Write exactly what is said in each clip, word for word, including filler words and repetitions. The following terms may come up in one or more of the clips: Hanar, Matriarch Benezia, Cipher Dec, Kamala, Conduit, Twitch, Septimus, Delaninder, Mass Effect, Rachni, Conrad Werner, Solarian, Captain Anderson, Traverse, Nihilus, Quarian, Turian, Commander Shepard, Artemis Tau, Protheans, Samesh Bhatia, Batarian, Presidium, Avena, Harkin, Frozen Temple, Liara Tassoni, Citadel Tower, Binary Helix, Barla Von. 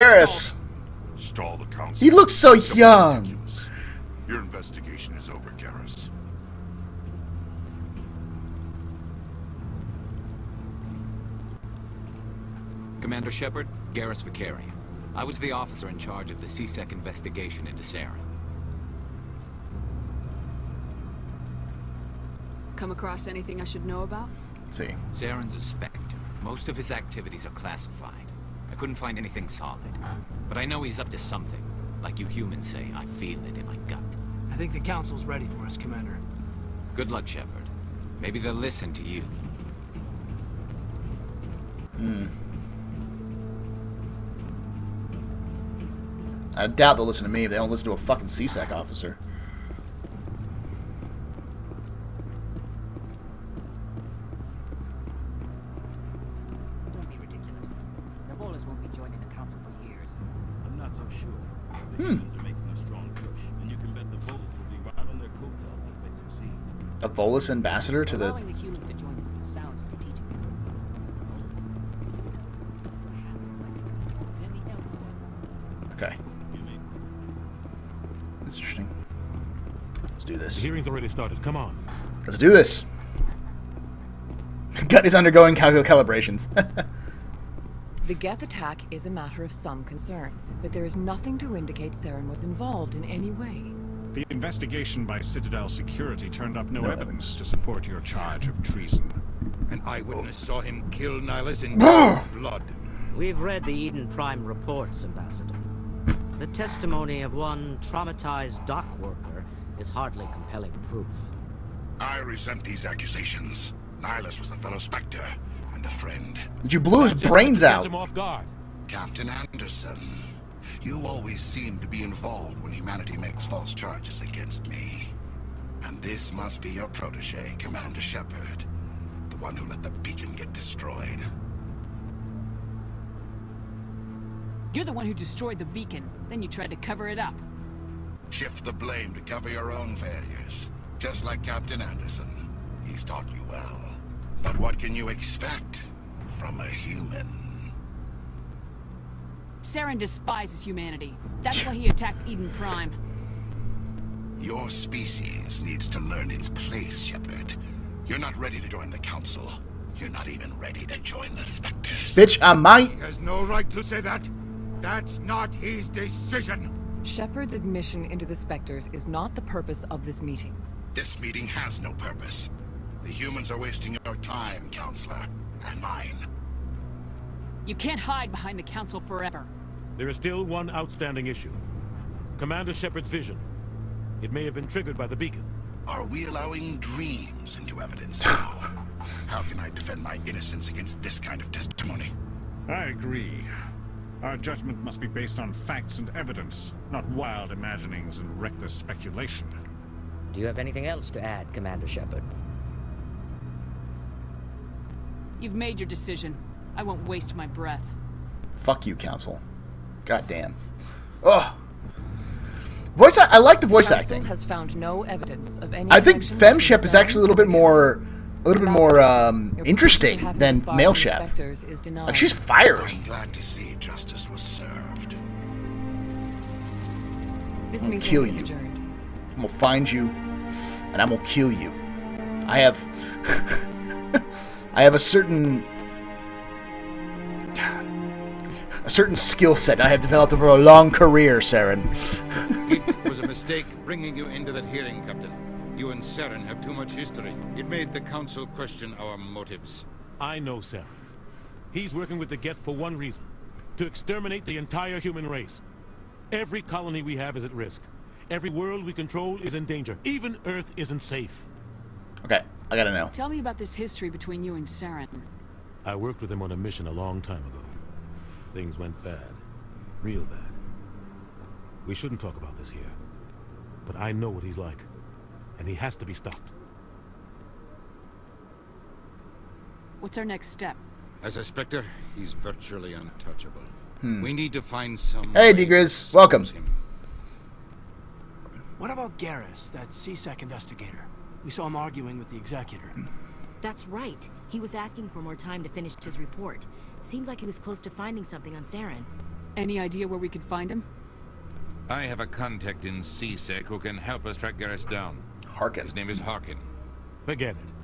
Garrus. Stall the council. He looks so young. Ridiculous. Your investigation is over, Garrus. Commander Shepard, Garrus Vakarian. I was the officer in charge of the C-Sec investigation into Saren. Come across anything I should know about? See. Saren's a Spectre. Most of his activities are classified. I couldn't find anything solid. But I know he's up to something. Like you humans say, I feel it in my gut. I think the Council's ready for us, Commander. Good luck, Shepard. Maybe they'll listen to you. Hmm. I doubt they'll listen to me if they don't listen to a fucking C-Sec officer. Don't be ridiculous. The Volus won't be joining the Council for years. I'm not so sure. The hmm. humans are making a strong push, and you can bet the Volus will be right on their coattails if they succeed. A Volus ambassador to the... Allowing the humans to join us is a sound strategic. Okay. That's interesting. Let's do this. The hearing's already started. Come on. Let's do this. Gut is undergoing calcul calibrations. The Geth attack is a matter of some concern, but there is nothing to indicate Saren was involved in any way. The investigation by Citadel Security turned up no, no evidence, evidence to support your charge of treason. An eyewitness oh. saw him kill Nihilus in blood. We've read the Eden Prime reports, Ambassador. The testimony of one traumatized dock worker is hardly compelling proof. I resent these accusations. Nihilus was a fellow Spectre and a friend. You blew his brains out. Him off guard. Captain Anderson, you always seem to be involved when humanity makes false charges against me. And this must be your protege, Commander Shepard, the one who let the beacon get destroyed. You're the one who destroyed the beacon, then you tried to cover it up. Shift the blame to cover your own failures. Just like Captain Anderson. He's taught you well. But what can you expect from a human? Saren despises humanity. That's why he attacked Eden Prime. Your species needs to learn its place, Shepard. You're not ready to join the Council. You're not even ready to join the Spectres. Bitch, I might. He has no right to say that. That's not his decision. Shepard's admission into the Spectres is not the purpose of this meeting. This meeting has no purpose. The humans are wasting your time, Counselor, and mine. You can't hide behind the Council forever. There is still one outstanding issue. Commander Shepard's vision. It may have been triggered by the beacon. Are we allowing dreams into evidence now? How can I defend my innocence against this kind of testimony? I agree. Our judgment must be based on facts and evidence, not wild imaginings and reckless speculation. Do you have anything else to add, Commander Shepard? You've made your decision. I won't waste my breath. Fuck you, Council. Goddamn. Ugh. Voice I, I like the voice Council acting. Has found no evidence of any I think FemShep is actually a little bit more... A little bit more um, interesting than male Shep. Like, she's fiery. I'm glad to see justice was served. I'm gonna kill you. I'm gonna find you, and I'm gonna kill you. I have, I have a certain, a certain skill set I have developed over a long career, Saren. It was a mistake bringing you into that hearing, Captain. You and Saren have too much history. It made the Council question our motives. I know Saren. He's working with the Geth for one reason. To exterminate the entire human race. Every colony we have is at risk. Every world we control is in danger. Even Earth isn't safe. Okay, I gotta know. Tell me about this history between you and Saren. I worked with him on a mission a long time ago. Things went bad. Real bad. We shouldn't talk about this here. But I know what he's like. And he has to be stopped. What's our next step? As a Spectre, he's virtually untouchable. Hmm. We need to find some. Hey, DeGriz, welcome. Him. What about Garrus, that C-Sec investigator? We saw him arguing with the Executor. That's right. He was asking for more time to finish his report. Seems like he was close to finding something on Saren. Any idea where we could find him? I have a contact in C-Sec who can help us track Garrus down. Harkin. His name is Harkin. Forget it.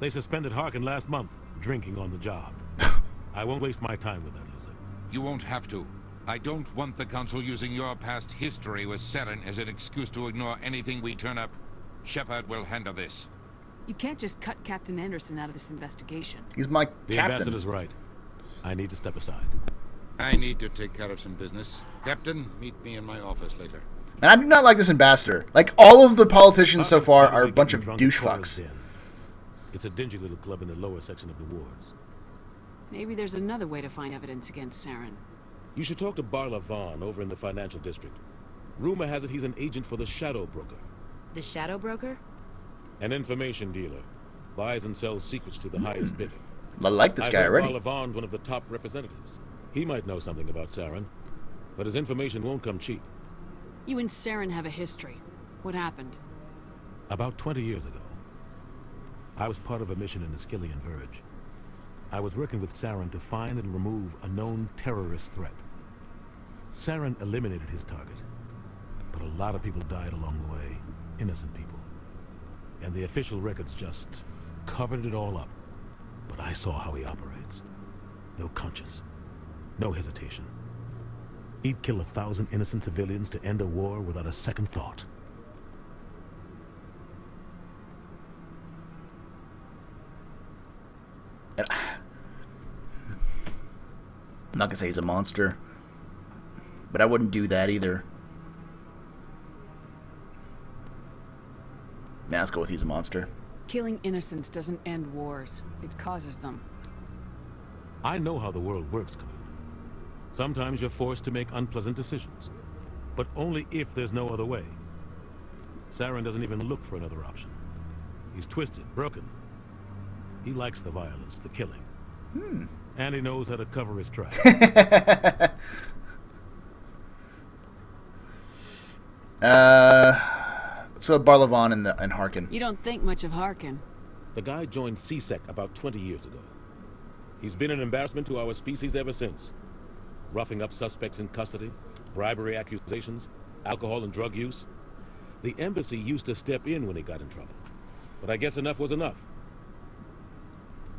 They suspended Harkin last month, drinking on the job. I won't waste my time with that lizard. You won't have to. I don't want the Council using your past history with Saren as an excuse to ignore anything we turn up. Shepard will handle this. You can't just cut Captain Anderson out of this investigation. He's my captain. The ambassador's right. I need to step aside. I need to take care of some business. Captain, meet me in my office later. And I do not like this ambassador. Like, all of the politicians so far are a bunch of douche fucks. It's a dingy little club in the lower section of the wards. Maybe there's another way to find evidence against Saren. You should talk to Barla Von over in the financial district. Rumor has it he's an agent for the Shadow Broker. The Shadow Broker? An information dealer. Buys and sells secrets to the mm. highest bidder. I like this I guy already. Barla Von's one of the top representatives. He might know something about Saren, but his information won't come cheap. You and Saren have a history. What happened? About twenty years ago, I was part of a mission in the Skillian Verge. I was working with Saren to find and remove a known terrorist threat. Saren eliminated his target, but a lot of people died along the way, innocent people. And the official records just covered it all up. But I saw how he operates. No conscience. No hesitation. He'd kill a thousand innocent civilians to end a war without a second thought. I'm not gonna say he's a monster, but I wouldn't do that either. Nah, let's go with he's a monster. Killing innocents doesn't end wars. It causes them. I know how the world works, Commander. Sometimes you're forced to make unpleasant decisions, but only if there's no other way. Saren doesn't even look for another option. He's twisted, broken. He likes the violence, the killing. Hmm. And he knows how to cover his tracks. uh, so Barla Von and, the, and Harkin. You don't think much of Harkin. The guy joined C-Sec about twenty years ago. He's been an embarrassment to our species ever since. Roughing up suspects in custody, bribery accusations, alcohol and drug use. The embassy used to step in when he got in trouble. But I guess enough was enough.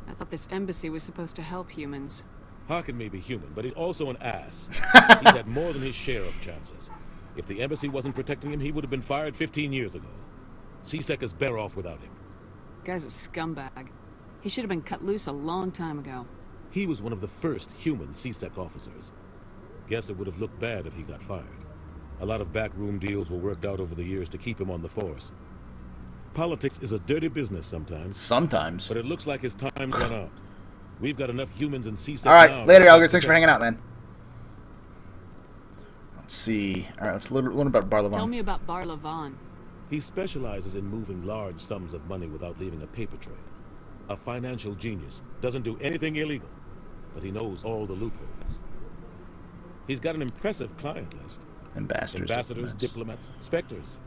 I thought this embassy was supposed to help humans. Harkin may be human, but he's also an ass. He's had more than his share of chances. If the embassy wasn't protecting him, he would have been fired fifteen years ago. C-Sec is better off without him. Guy's a scumbag. He should have been cut loose a long time ago. He was one of the first human C-Sec officers. Guess it would have looked bad if he got fired. A lot of backroom deals were worked out over the years to keep him on the force. Politics is a dirty business sometimes. Sometimes. But it looks like his time's run out. We've got enough humans in C-Sec now. All right, later, Elcor. Thanks for hanging out, man. Let's see. All right, let's learn about Barla Von. Tell me about Barla Von. He specializes in moving large sums of money without leaving a paper trail. A financial genius. Doesn't do anything illegal. But he knows all the loopholes. He's got an impressive client list. Ambassadors, Ambassadors diplomats. diplomats, Spectres.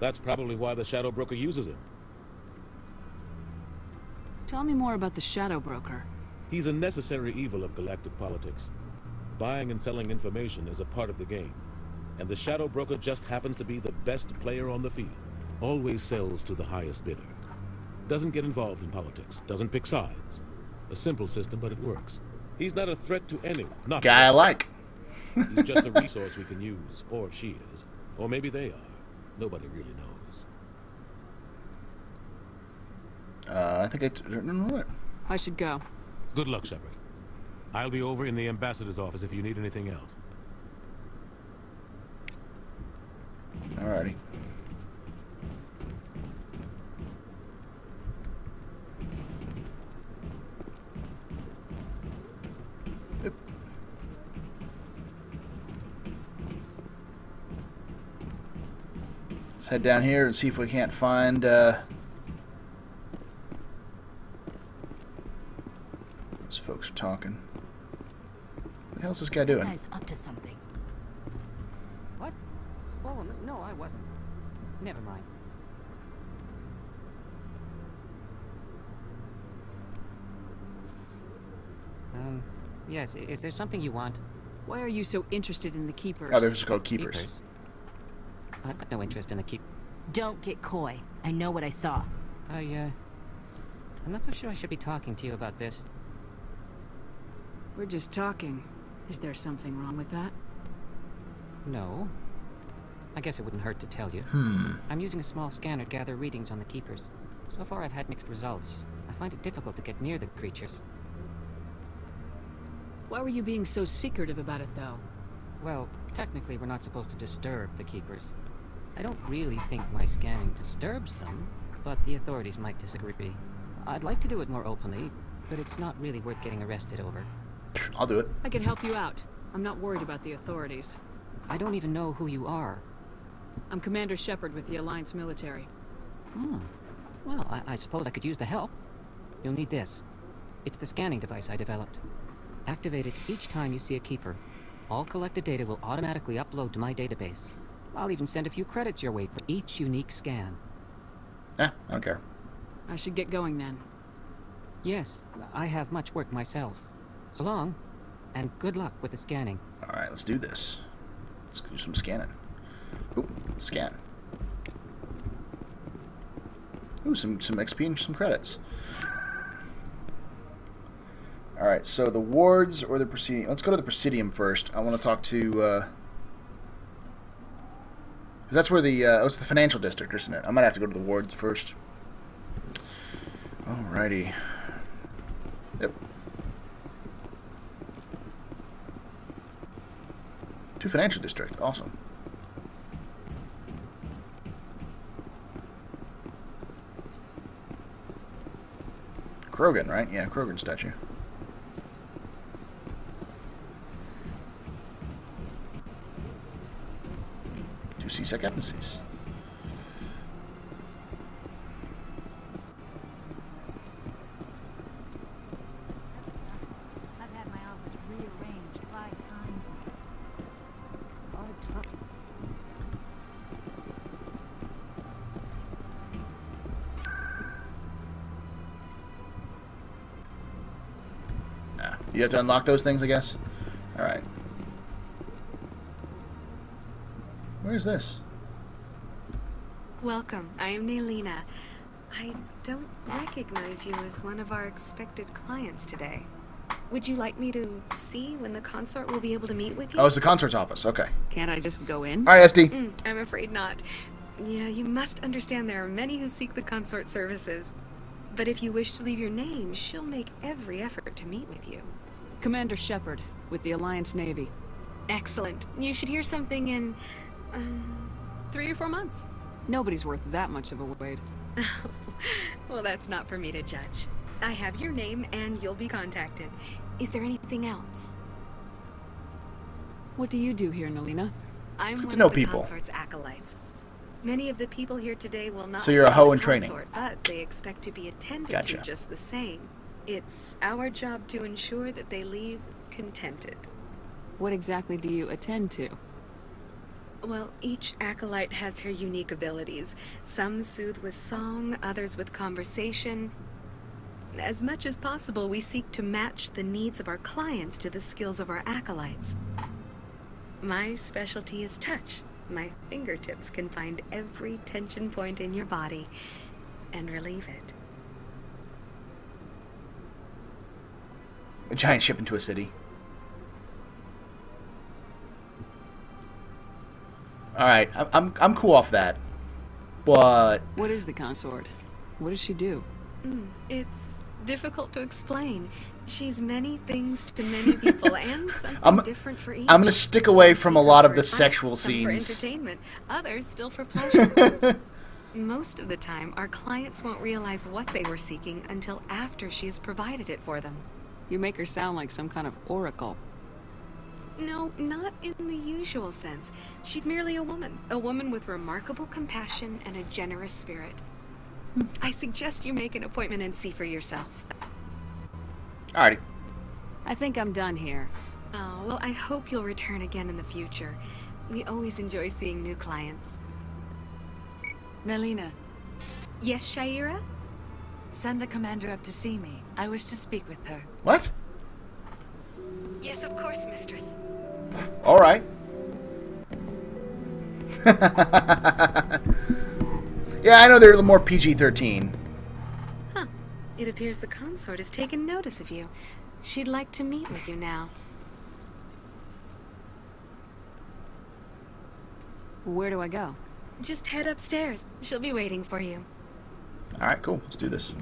That's probably why the Shadow Broker uses him. Tell me more about the Shadow Broker. He's a necessary evil of galactic politics. Buying and selling information is a part of the game. And the Shadow Broker just happens to be the best player on the field. Always sells to the highest bidder. Doesn't get involved in politics. Doesn't pick sides. A simple system, but it works. He's not a threat to anyone. Not guy I like. He's just a resource we can use, or she is, or maybe they are. Nobody really knows. Uh, I think I don't know what. I should go. Good luck, Shepard. I'll be over in the ambassador's office if you need anything else. Alrighty. Let's head down here and see if we can't find uh those folks are talking. What the hell's this guy doing? That guy's up to something. What? Oh no, I wasn't. Never mind. Um yes, is there something you want? Why are you so interested in the Keepers? Oh, they're just called Keepers. Keepers. I've got no interest in the Keep. Don't get coy. I know what I saw. I, uh... I'm not so sure I should be talking to you about this. We're just talking. Is there something wrong with that? No. I guess it wouldn't hurt to tell you. Hmm. I'm using a small scanner to gather readings on the Keepers. So far I've had mixed results. I find it difficult to get near the creatures. Why were you being so secretive about it, though? Well, technically we're not supposed to disturb the Keepers. I don't really think my scanning disturbs them, but the authorities might disagree. I'd like to do it more openly, but it's not really worth getting arrested over. I'll do it. I can help you out. I'm not worried about the authorities. I don't even know who you are. I'm Commander Shepard with the Alliance Military. Hmm. Well, I, I suppose I could use the help. You'll need this. It's the scanning device I developed. Activate it each time you see a Keeper. All collected data will automatically upload to my database. I'll even send a few credits your way for each unique scan. Eh, I don't care. I should get going then. Yes, I have much work myself. So long, and good luck with the scanning. Alright, let's do this. Let's do some scanning. Oop, scan. Ooh, some, some X P and some credits. Alright, so the wards or the Presidium. Let's go to the Presidium first. I want to talk to... Uh, Cause that's where the uh, oh, it's the financial district, isn't it? I might have to go to the wards first. Alrighty. Yep. To financial district. Awesome. Krogan, right? Yeah, Krogan statue. C-Sec embassies. I've had my office rearranged five times. Ah, you have to unlock those things, I guess. All right. Where is this? Welcome. I am Nalina. I don't recognize you as one of our expected clients today. Would you like me to see when the consort will be able to meet with you? Oh, it's the consort's office. Okay. Can't I just go in? All right, S D. Mm, I'm afraid not. Yeah, you must understand there are many who seek the consort services. But if you wish to leave your name, she'll make every effort to meet with you. Commander Shepard with the Alliance Navy. Excellent. You should hear something in... Um, three or four months. Nobody's worth that much of a wait. Well, that's not for me to judge. I have your name and you'll be contacted. Is there anything else? What do you do here, Nalina? I'm one of the consort's acolytes. Many of the people here today will not. So you're a hoe in training. But they expect to be attended to just the same. It's our job to ensure that they leave contented. What exactly do you attend to? Well, each acolyte has her unique abilities. Some soothe with song, others with conversation. As much as possible, we seek to match the needs of our clients to the skills of our acolytes. My specialty is touch. My fingertips can find every tension point in your body and relieve it. A giant ship into a city. All right, I'm I'm cool off that, but what is the consort? What does she do? Mm, it's difficult to explain. She's many things to many people, and something I'm, different for each. I'm gonna stick away from a lot of the sexual scenes. Some for entertainment, others still for pleasure. Most of the time, our clients won't realize what they were seeking until after she's provided it for them. You make her sound like some kind of oracle. No, not in the usual sense. She's merely a woman. A woman with remarkable compassion and a generous spirit. I suggest you make an appointment and see for yourself. Alrighty. I think I'm done here. Oh, well, I hope you'll return again in the future. We always enjoy seeing new clients. Nalina. Yes, Sha'ira? Send the commander up to see me. I wish to speak with her. What? Yes, of course, mistress. All right. Yeah, I know they're a little more P G thirteen. Huh. It appears the consort has taken notice of you. She'd like to meet with you now. Where do I go? Just head upstairs. She'll be waiting for you. All right, cool. Let's do this.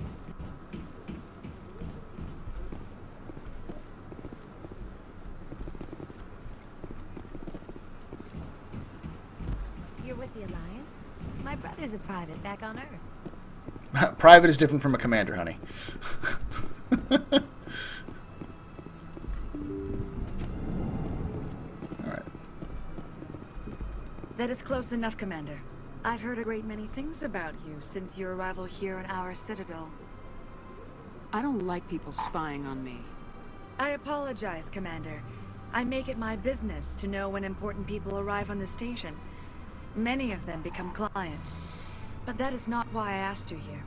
You're with the Alliance? My brother's a private back on Earth. Private is different from a commander, honey. That is close enough, Commander. I've heard a great many things about you since your arrival here in our Citadel. I don't like people spying on me. I apologize, Commander. I make it my business to know when important people arrive on the station. Many of them become clients. But that is not why I asked you here.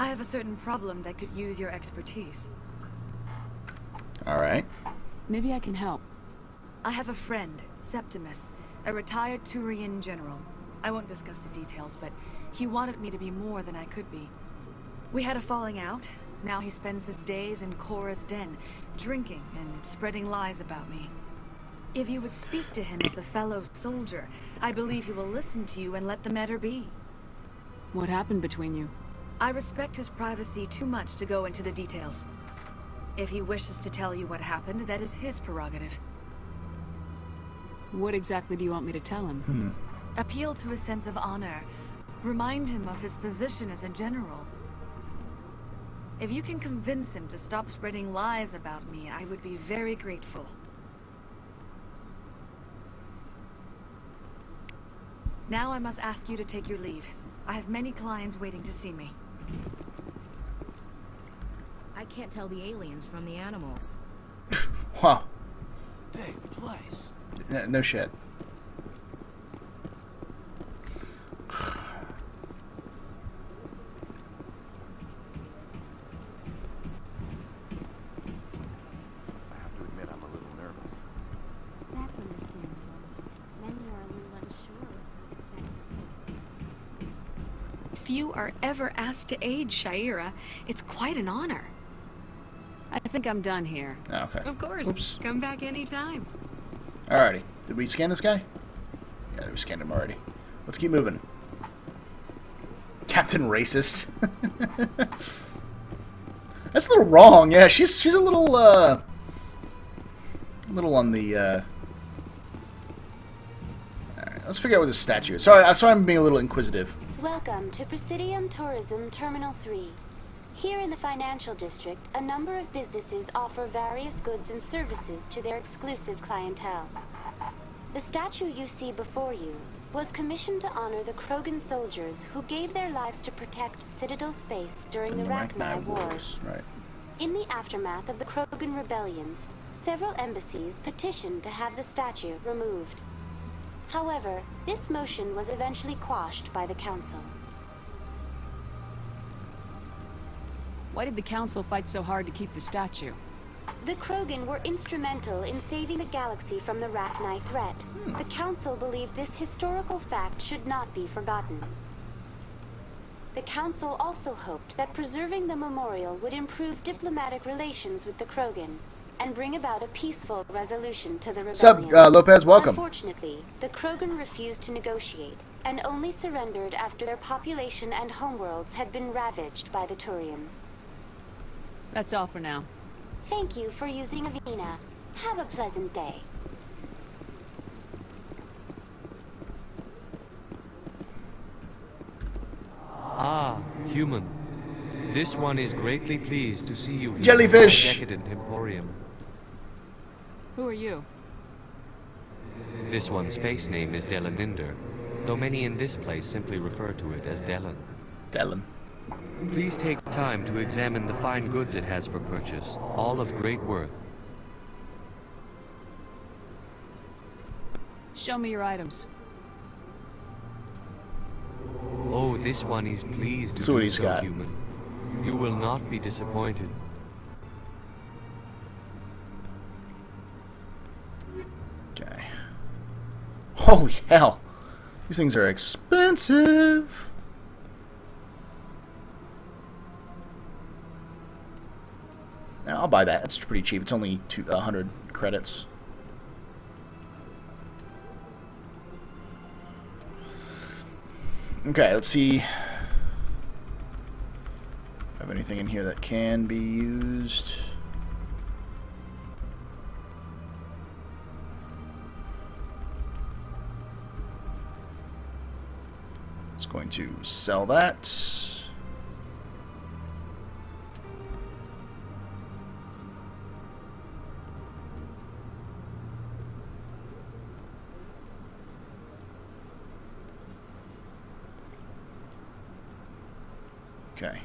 I have a certain problem that could use your expertise. All right. Maybe I can help. I have a friend, Septimus. A retired Turian general. I won't discuss the details, but he wanted me to be more than I could be. We had a falling out. Now he spends his days in Cora's den, drinking and spreading lies about me. If you would speak to him as a fellow soldier, I believe he will listen to you and let the matter be. What happened between you? I respect his privacy too much to go into the details. If he wishes to tell you what happened, that is his prerogative. What exactly do you want me to tell him? Hmm. Appeal to his sense of honor. Remind him of his position as a general. If you can convince him to stop spreading lies about me, I would be very grateful. Now I must ask you to take your leave. I have many clients waiting to see me. I can't tell the aliens from the animals. Wow. Big place. No, no shit. I have to admit I'm a little nervous. That's understandable. Many are a little unsure what to expect. Few are ever asked to aid Sha'ira. It's quite an honor. I think I'm done here. Oh, okay. Of course. Oops. Come back anytime. Alrighty. Did we scan this guy? Yeah, we scanned him already. Let's keep moving. Captain Racist. That's a little wrong. Yeah, she's she's a little uh, a little on the. Uh... All right, let's figure out where this statue is. Sorry, sorry, I'm being a little inquisitive. Welcome to Presidium Tourism Terminal Three. Here in the financial district, a number of businesses offer various goods and services to their exclusive clientele. The statue you see before you was commissioned to honor the Krogan soldiers who gave their lives to protect Citadel space during the, the Rachni Wars. Wars. Right. In the aftermath of the Krogan rebellions, several embassies petitioned to have the statue removed. However, this motion was eventually quashed by the Council. Why did the Council fight so hard to keep the statue? The Krogan were instrumental in saving the galaxy from the Rachni threat. Hmm. The Council believed this historical fact should not be forgotten. The Council also hoped that preserving the memorial would improve diplomatic relations with the Krogan and bring about a peaceful resolution to the rebellion. Sup, uh, Lopez, welcome. Unfortunately, the Krogan refused to negotiate and only surrendered after their population and homeworlds had been ravaged by the Turians. That's all for now. Thank you for using Avena. Have a pleasant day. Ah, human. This one is greatly pleased to see you here. Jellyfish! In decadent emporium. Who are you? This one's face name is Delaninder, though many in this place simply refer to it as Delan. Delan. Please take time to examine the fine goods it has for purchase, all of great worth. Show me your items. Oh, this one is pleased to be so human. You will not be disappointed. Okay. Holy hell! These things are expensive! Now, I'll buy that. That's pretty cheap. It's only two, one hundred credits. Okay, let's see. Do I have anything in here that can be used? It's going to sell that. Okay.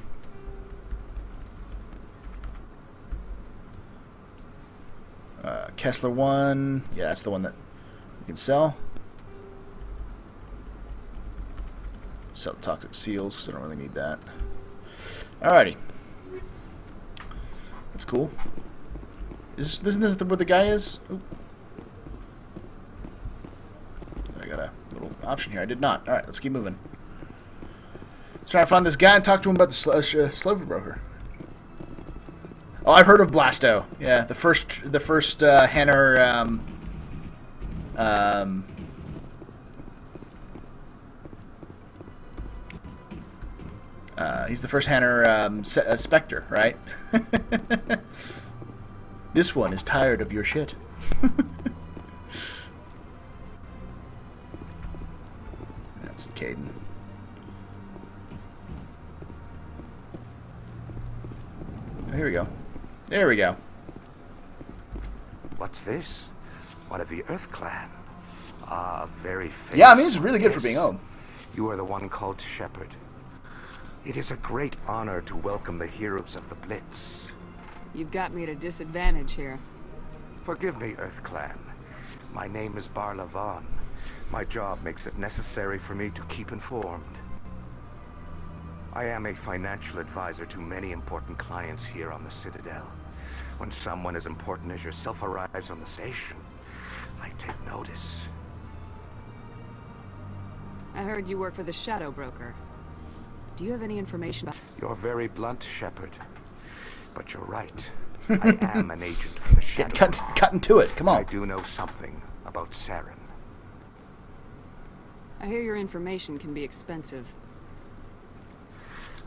Uh, Kessler one. Yeah, that's the one that we can sell. Sell the toxic seals because I don't really need that. Alrighty. That's cool. Is this, isn't this where the guy is? Oop. I got a little option here. I did not. Alright, let's keep moving. Let's try to find this guy and talk to him about the Slover Broker. Oh, I've heard of Blasto. Yeah, the first, the first uh, Hanar um, um, uh, he's the first Hanar um, uh, Spectre, right? This one is tired of your shit. That's Caden. Here we go. There we go. What's this? One of the Earth Clan. Ah, uh, very famous. Yeah, I mean, this is really good for being home. You are the one called Shepard. It is a great honor to welcome the heroes of the Blitz. You've got me at a disadvantage here. Forgive me, Earth Clan. My name is Barla Von. My job makes it necessary for me to keep informed. I am a financial advisor to many important clients here on the Citadel. When someone as important as yourself arrives on the station, I take notice. I heard you work for the Shadow Broker. Do you have any information about... You're very blunt, Shepard. But you're right. I am an agent for the Shadow Broker. Get cut, cut into it, come on. I do know something about Saren. I hear your information can be expensive.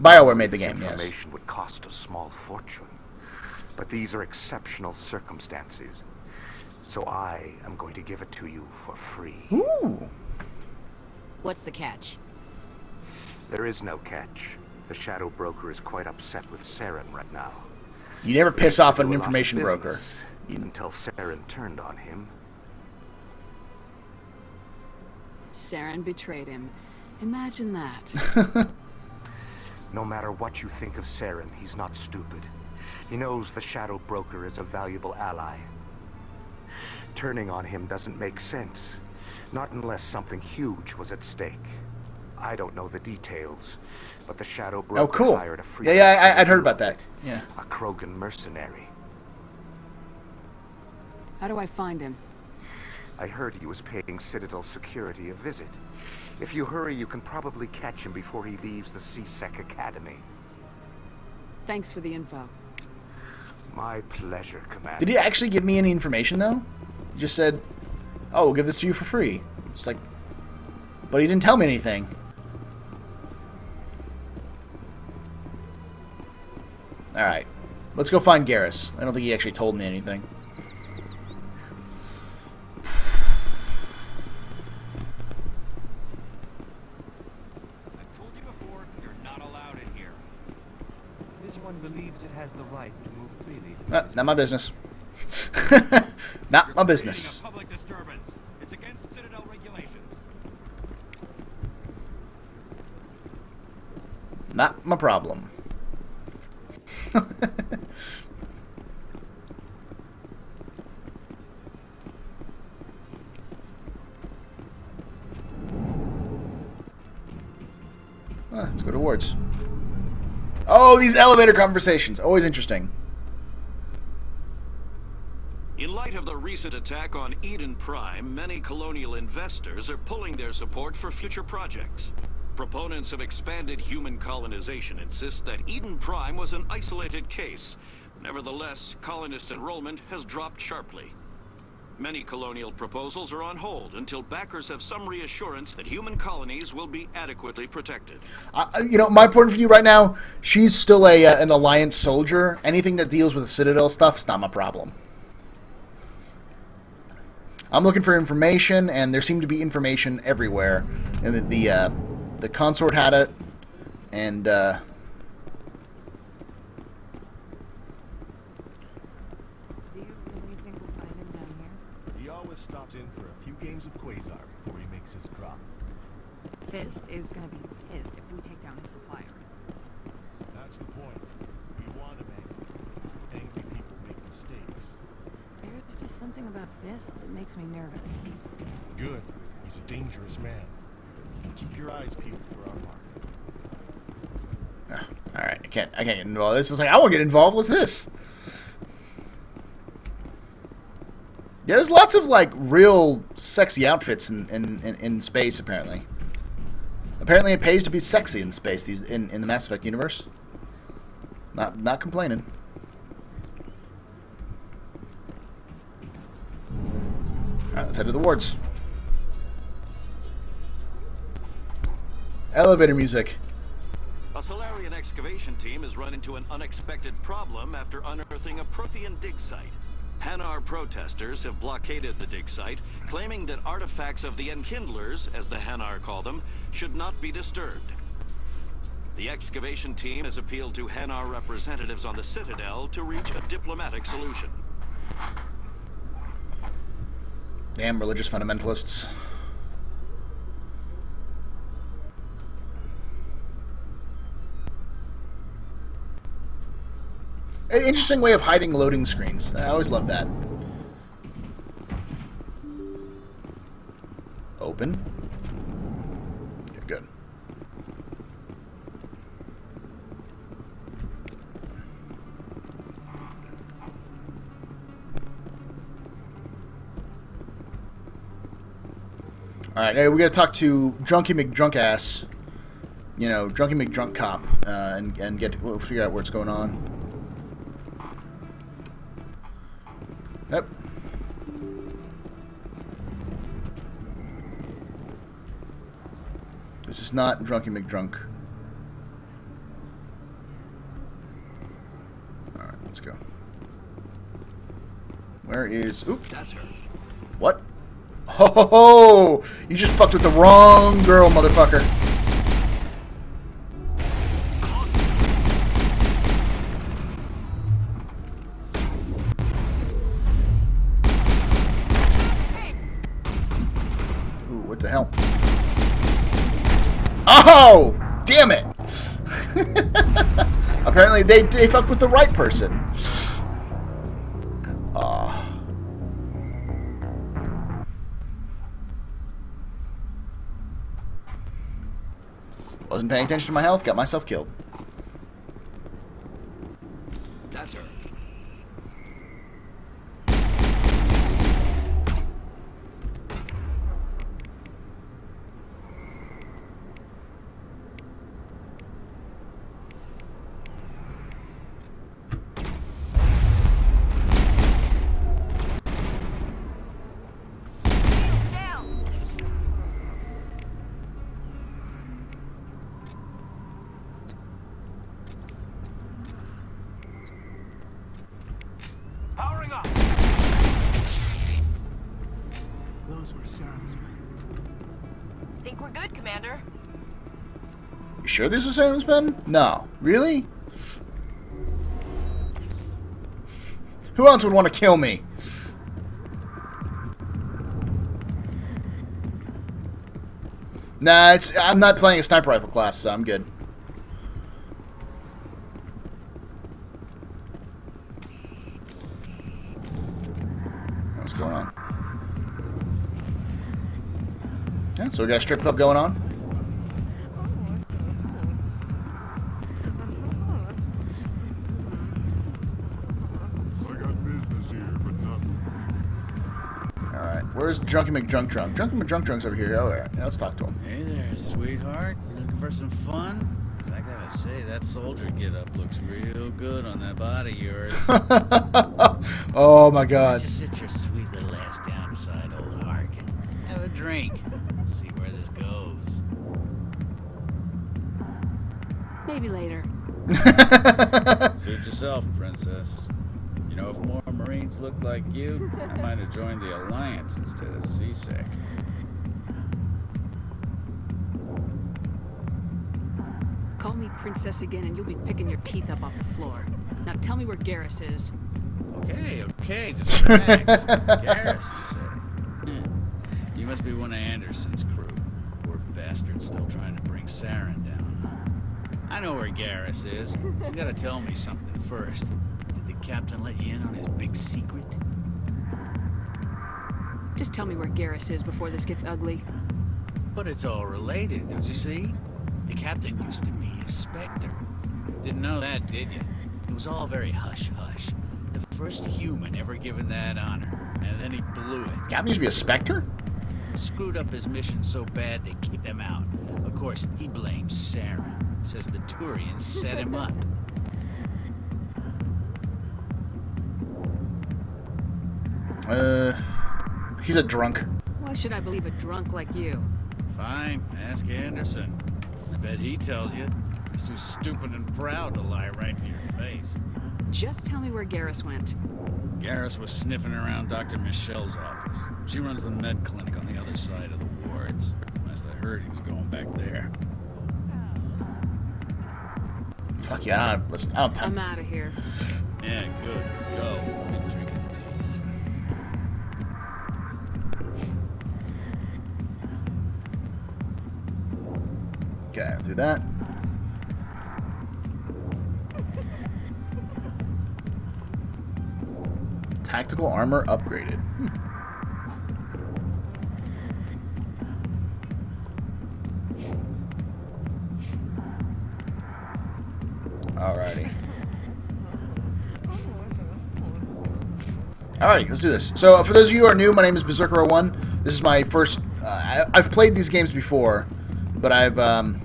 BioWare made the game, yes. This information would cost a small fortune, but these are exceptional circumstances, so I am going to give it to you for free. Ooh. What's the catch? There is no catch. The Shadow Broker is quite upset with Saren right now. You never piss off an information broker. Until Saren turned on him. Saren betrayed him. Imagine that. No matter what you think of Saren, he's not stupid. He knows the Shadow Broker is a valuable ally. Turning on him doesn't make sense. Not unless something huge was at stake. I don't know the details, but the Shadow Broker oh, cool. hired a free... Yeah, yeah, I, I'd heard about that. Yeah. A Krogan mercenary. How do I find him? I heard he was paying Citadel security a visit. If you hurry, you can probably catch him before he leaves the C-Sec Academy. Thanks for the info. My pleasure, Commander. Did he actually give me any information, though? He just said, oh, we'll give this to you for free. It's like... But he didn't tell me anything. Alright. Let's go find Garrus. I don't think he actually told me anything. Uh, not my business. Not my business. Public disturbance. It's against Citadel regulations. Not my problem. Ah, let's go to wards. Oh, these elevator conversations. Always interesting. In light of the recent attack on Eden Prime, many colonial investors are pulling their support for future projects. Proponents of expanded human colonization insist that Eden Prime was an isolated case. Nevertheless, colonist enrollment has dropped sharply. Many colonial proposals are on hold until backers have some reassurance that human colonies will be adequately protected. Uh, you know, my point of view right now, she's still a uh, an Alliance soldier. Anything that deals with the Citadel stuff is not my problem. I'm looking for information, and there seemed to be information everywhere. And the the, uh, the consort had it, and... Uh, Fist is gonna be pissed if we take down his supplier. That's the point. We want him angry. Angry people make mistakes. There's just something about Fist that makes me nervous. Good. He's a dangerous man. Keep your eyes peeled for our market. Uh, all right, I can't. I can't get involved. This is like I won't get involved. What's this? Yeah, there's lots of like real sexy outfits in in in, in space apparently. Apparently, it pays to be sexy in space. These in in the Mass Effect universe. Not not complaining. All right, let's head to the wards. Elevator music. A Solarian excavation team has run into an unexpected problem after unearthing a Prothean dig site. Hanar protesters have blockaded the dig site, claiming that artifacts of the Enkindlers, as the Hanar call them, should not be disturbed. The excavation team has appealed to Hanar representatives on the Citadel to reach a diplomatic solution. Damn religious fundamentalists. An interesting way of hiding loading screens. I always love that. Open. You're good. Alright, hey, we gotta talk to Drunky McDrunkass. You know, Drunky McDrunk Cop. Uh, and, and get we'll figure out what's going on. Yep. This is not Drunky McDrunk. Alright, let's go. Where is... Oop. That's her. What? Ho ho ho! You just fucked with the wrong girl, motherfucker. Oh, damn it! Apparently they, they fucked with the right person. Uh. Wasn't paying attention to my health, got myself killed. That's her. Sure, these are Saren's men? No, really? Who else would want to kill me? Nah, it's I'm not playing a sniper rifle class, so I'm good. What's going on? Yeah, so we got a strip club going on. Where's Drunky McDrunk Drunk? Drunky McDrunk Drunk's over here. All right, let's talk to him. Hey there, sweetheart. Looking for some fun? I gotta say, that soldier get-up looks real good on that body of yours. Oh, my God. Just sit your sweet little ass down beside old Harkin. Have a drink. See where this goes. Maybe later. Suit yourself, princess. You know, if more Marines looked like you, I might have joined the Alliance instead of C-Sec. Call me princess again and you'll be picking your teeth up off the floor. Now tell me where Garrus is. Okay, okay, just relax. Garrus, you say? Hmm. You must be one of Anderson's crew. Poor bastard still trying to bring Saren down. I know where Garrus is. You gotta tell me something first. Did the captain let you in on his big secret? Just tell me where Garrus is before this gets ugly. But it's all related, don't you see? The captain used to be a Spectre. Didn't know that, did you? It was all very hush-hush. The first human ever given that honor. And then he blew it. Captain used to be a Spectre? Screwed up his mission so bad they kicked him out. Of course, he blames Saren. Says the Turian set him up. Uh, he's a drunk. Why should I believe a drunk like you? Fine, ask Anderson. Bet he tells you. He's too stupid and proud to lie right to your face. Just tell me where Garrus went. Garrus was sniffing around Doctor Michelle's office. She runs the med clinic on the other side of the wards. Must have heard he was going back there. Fuck yeah, I don't listen. I don't I'm out of here. Yeah, good. Go. Been drinking peace. Okay, I'll do that. Tactical armor upgraded. Hmm. Alrighty. Alrighty, let's do this. So, for those of you who are new, my name is Berserker oh one. This is my first... Uh, I, I've played these games before, but I've... Um,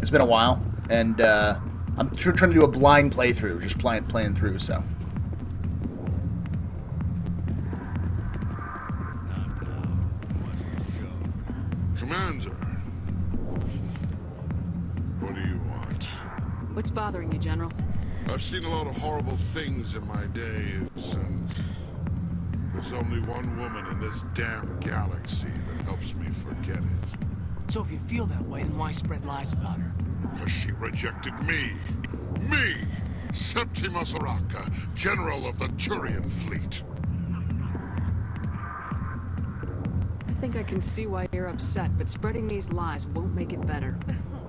it's been a while, and uh, I'm tr trying to do a blind playthrough, just playing playing through. So. Commander, what do you want? What's bothering you, General? I've seen a lot of horrible things in my days, and there's only one woman in this damn galaxy that helps me forget it. So if you feel that way, then why spread lies about her? Because she rejected me. Me! Septimus Araka, General of the Turian Fleet. I think I can see why you're upset, but spreading these lies won't make it better.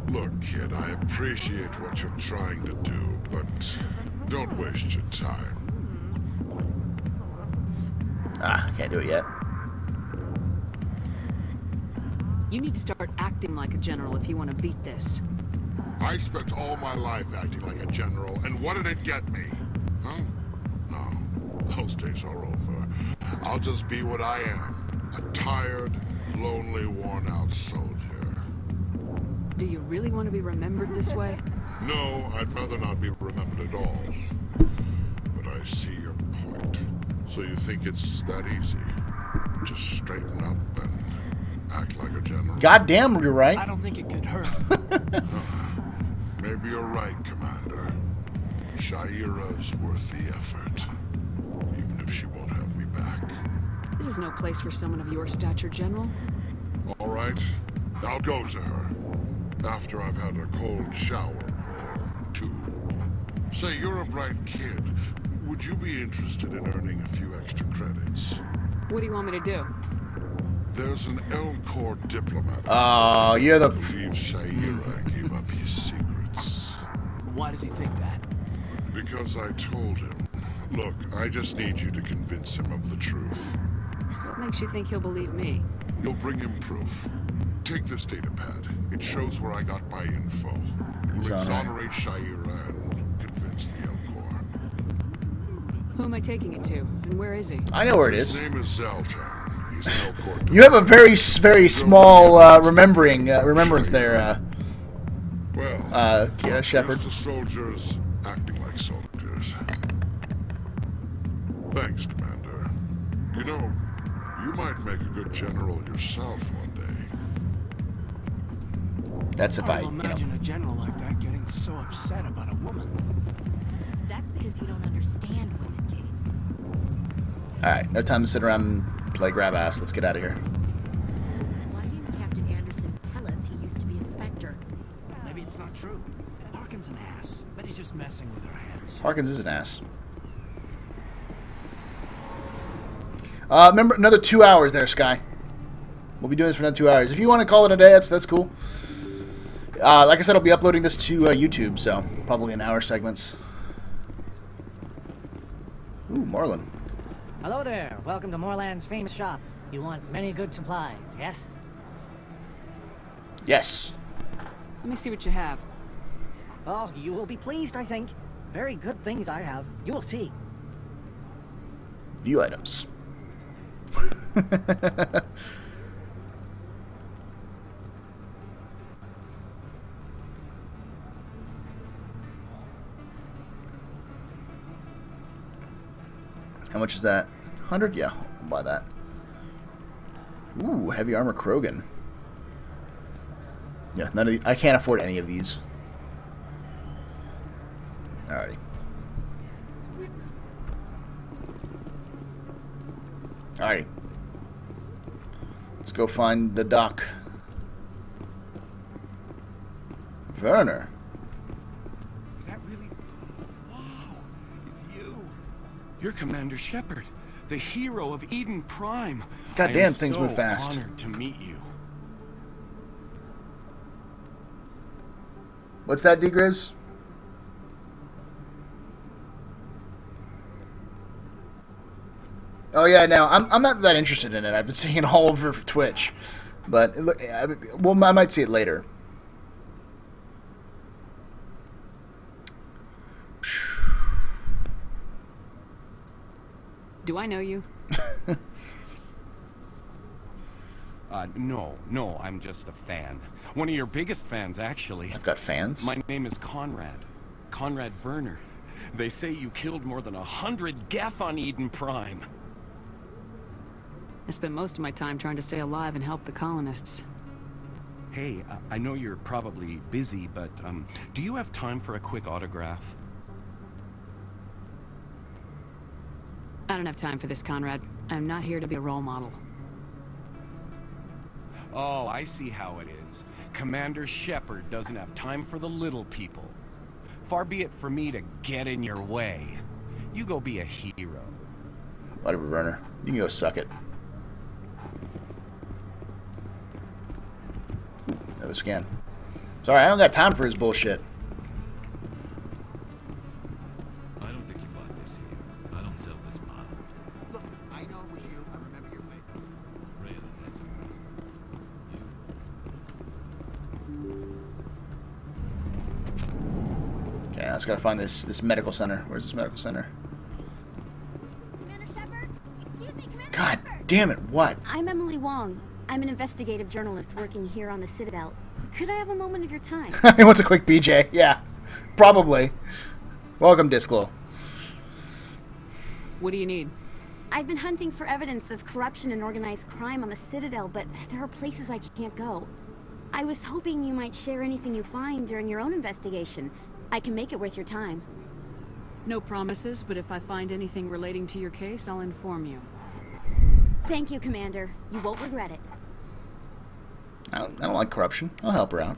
Look, kid, I appreciate what you're trying to do, but don't waste your time. Ah, I can't do it yet. You need to start acting like a general if you want to beat this. I spent all my life acting like a general, and what did it get me? Huh? No, those days are over. I'll just be what I am, a tired, lonely, worn-out soldier. Do you really want to be remembered this way? No, I'd rather not be remembered at all. But I see your point. So you think it's that easy? Just straighten up and... act like a general. Goddamn, you're right. I don't think it could hurt. Maybe you're right, Commander. Sha'ira's worth the effort, even if she won't have me back. This is no place for someone of your stature, General. All right, I'll go to her after I've had a cold shower or two. Say, you're a bright kid. Would you be interested in earning a few extra credits? What do you want me to do? There's an Elcor diplomat. Oh, you're the... I believe Sha'ira gave up his secrets. Why does he think that? Because I told him. Look, I just need you to convince him of the truth. What makes you think he'll believe me? You'll bring him proof. Take this data pad. It shows where I got my info. You'll exonerate Sha'ira and convince the Elcor. Who am I taking it to? And where is he? I know where it is. His name is Zeltan. You have a very, very small uh, remembering uh, remembrance there, uh, uh, yeah, Shepard. Just the soldiers acting like soldiers. Thanks, Commander. You know, you might make a good general yourself one day. That's if I, I you imagine know. a general like that getting so upset about a woman. That's because you don't understand women, Kate. All right, no time to sit around and play grab ass. Let's get out of here. Why didn't Captain Anderson tell us he used to be a Spectre? Maybe it's not true. Harkin's an ass, but he's just messing with our heads. Harkin is an ass. Uh, remember, another two hours there, Sky. We'll be doing this for another two hours. If you want to call it a day, that's that's cool. Uh, like I said, I'll be uploading this to uh, YouTube, so probably in hour segments. Ooh, Marlin. Hello there. Welcome to Morland's famous shop. You want many good supplies, yes? Yes. Let me see what you have. Oh, you will be pleased, I think. Very good things I have. You will see. View items. How much is that? one hundred? Yeah, I'll buy that. Ooh, heavy armor Krogan. Yeah, none of these, I can't afford any of these. Alrighty. Alrighty. Let's go find the doc. Werner. Is that really? Wow, it's you. You're Commander Shepard, the hero of Eden Prime. Goddamn, things move fast. I am so honored to meet you. What's that, D-Grizz? Oh yeah, no, I'm I'm not that interested in it. I've been seeing it all over Twitch, but it look, I, well, I might see it later. Do I know you? uh, no, no, I'm just a fan. One of your biggest fans, actually. I've got fans. My name is Conrad, Conrad Werner. They say you killed more than a hundred Geth on Eden Prime. I spent most of my time trying to stay alive and help the colonists. Hey, uh, I know you're probably busy, but um, do you have time for a quick autograph? I don't have time for this, Conrad. I'm not here to be a role model. Oh, I see how it is. Commander Shepard doesn't have time for the little people. Far be it for me to get in your way. You go be a hero. Whatever, Werner. You can go suck it. Another scan. Sorry, I don't got time for his bullshit. I don't think you bought this here. I don't sell this model. Look, I know it was you. I remember your face. Really, that's you. Okay, I just gotta find this this medical center. Where's this medical center? Commander Shepard? Excuse me, Commander God Shepard. Damn it! What? I'm Emily Wong. I'm an investigative journalist working here on the Citadel. Could I have a moment of your time? He wants a quick B J. Yeah, probably. Welcome, Disclo. What do you need? I've been hunting for evidence of corruption and organized crime on the Citadel, but there are places I can't go. I was hoping you might share anything you find during your own investigation. I can make it worth your time. No promises, but if I find anything relating to your case, I'll inform you. Thank you, Commander. You won't regret it. I don't, I don't like corruption. I'll help her out.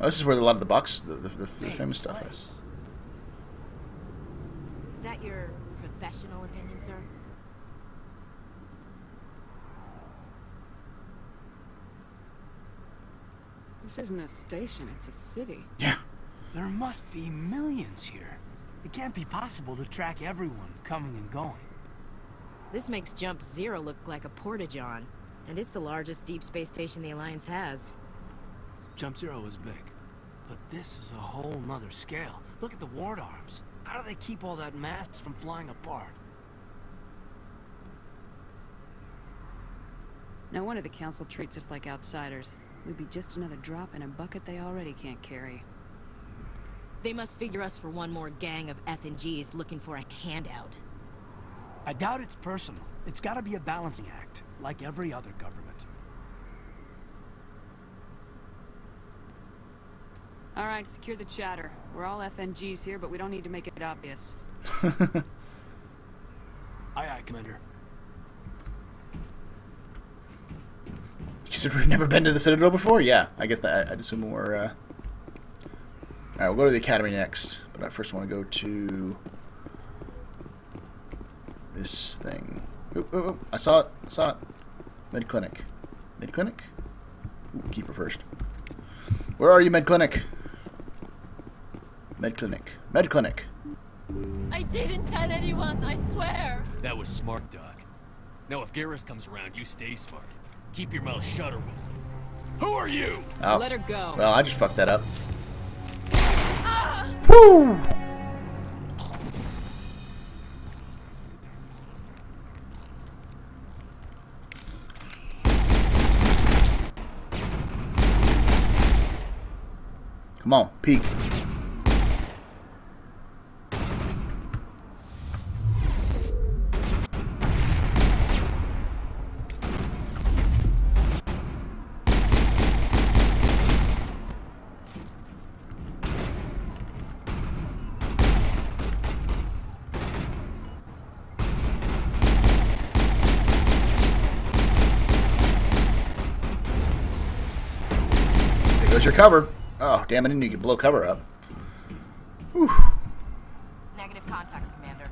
Oh, this is where a lot of the box, the, the, the famous stuff is. Is that your professional opinion, sir? This isn't a station, it's a city. Yeah. There must be millions here. It can't be possible to track everyone coming and going. This makes Jump Zero look like a porta-john. And it's the largest deep space station the Alliance has. Jump Zero is big, but this is a whole nother scale. Look at the ward arms. How do they keep all that mass from flying apart? No wonder the Council treats us like outsiders. We'd be just another drop in a bucket they already can't carry. They must figure us for one more gang of F and Gs looking for a handout. I doubt it's personal. It's gotta be a balancing act, like every other government. Alright, secure the chatter. We're all F N Gs here, but we don't need to make it obvious. Aye, aye, Commander. You said we've never been to the Citadel before? Yeah, I guess that. I'd assume we're, uh... Alright, we'll go to the Academy next, but I first want to go to... this thing. Ooh, ooh, ooh. I saw it, I saw it. Mid-clinic. Mid-clinic? Ooh, keeper first. Where are you, Med-clinic? Med-clinic. Med-clinic. I didn't tell anyone, I swear. That was smart, Doc. Now if Garrus comes around, you stay smart. Keep your mouth shut or... Who are you? Oh. Let her go. Well, I just fucked that up. Ah! Woo! Come on, peek. There goes your cover. Oh, damn, I didn't need to blow cover up. Whew. Negative contacts, Commander.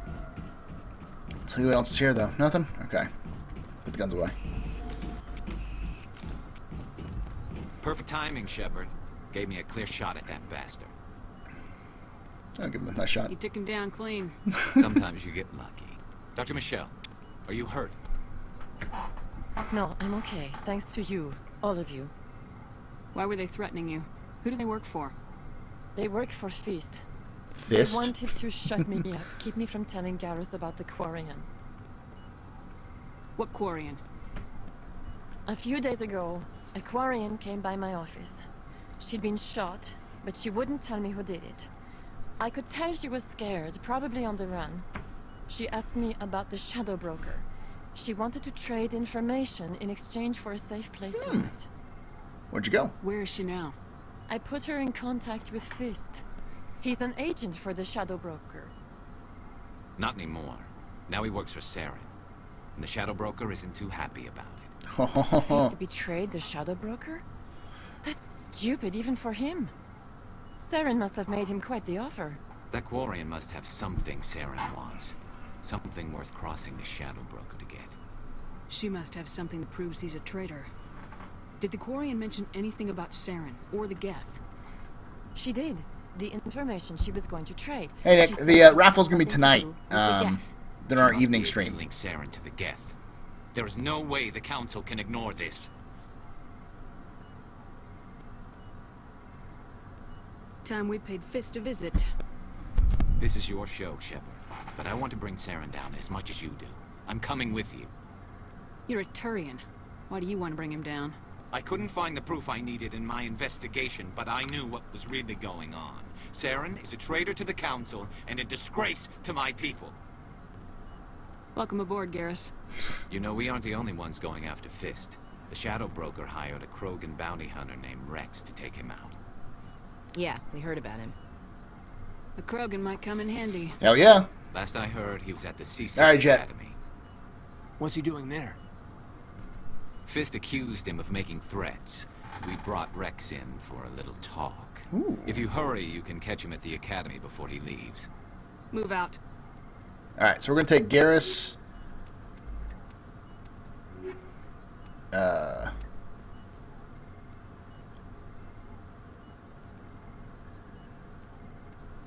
Let's see what else is here, though. Nothing? Okay. Put the guns away. Perfect timing, Shepard. Gave me a clear shot at that bastard. I'll give him a nice shot. You took him down clean. Sometimes you get lucky. Doctor Michelle, are you hurt? No, I'm okay. Thanks to you. All of you. Why were they threatening you? Who do they work for? They work for Fist. Fist? They wanted to shut me up, keep me from telling Garrus about the Quarian. What Quarian? A few days ago, a Quarian came by my office. She'd been shot, but she wouldn't tell me who did it. I could tell she was scared, probably on the run. She asked me about the Shadow Broker. She wanted to trade information in exchange for a safe place hmm. to meet. Where'd you go? Where is she now? I put her in contact with Fist. He's an agent for the Shadow Broker. Not anymore. Now he works for Saren. And the Shadow Broker isn't too happy about it. Fist betrayed the Shadow Broker? That's stupid even for him. Saren must have made him quite the offer. That Quarian must have something Saren wants. Something worth crossing the Shadow Broker to get. She must have something that proves he's a traitor. Did the Quarian mention anything about Saren or the Geth? She did. The information she was going to trade. Hey, Nick, the uh, raffle's going to be tonight. Um, during our evening stream. Link Saren to the Geth. There is no way the Council can ignore this. Time we paid Fist a visit. This is your show, Shepard, but I want to bring Saren down as much as you do. I'm coming with you. You're a Turian. Why do you want to bring him down? I couldn't find the proof I needed in my investigation, but I knew what was really going on. Saren is a traitor to the Council and a disgrace to my people. Welcome aboard, Garrus. You know, we aren't the only ones going after Fist. The Shadow Broker hired a Krogan bounty hunter named Wrex to take him out. Yeah, we heard about him. The Krogan might come in handy. Hell yeah. Last I heard, he was at the C-Sec Academy. What's he doing there? Fist accused him of making threats. We brought Wrex in for a little talk. Ooh. If you hurry, you can catch him at the Academy before he leaves. Move out. Alright, so we're going to take Garrus... Uh...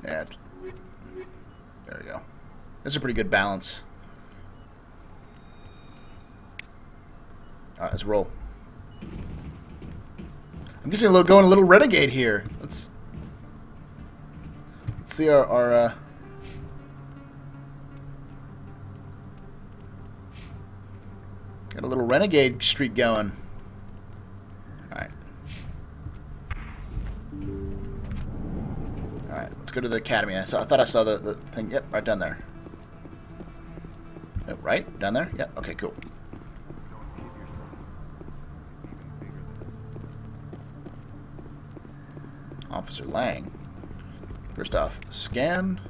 Yeah, there we go. That's a pretty good balance. Alright, let's roll. I'm just gonna go in a little renegade here. Let's, let's see our... our uh, got a little renegade streak going. Alright. Alright, let's go to the academy. I, saw, I thought I saw the, the thing. Yep, right down there. Oh, right? Down there? Yep, okay, cool. Officer Lang. First off, scan.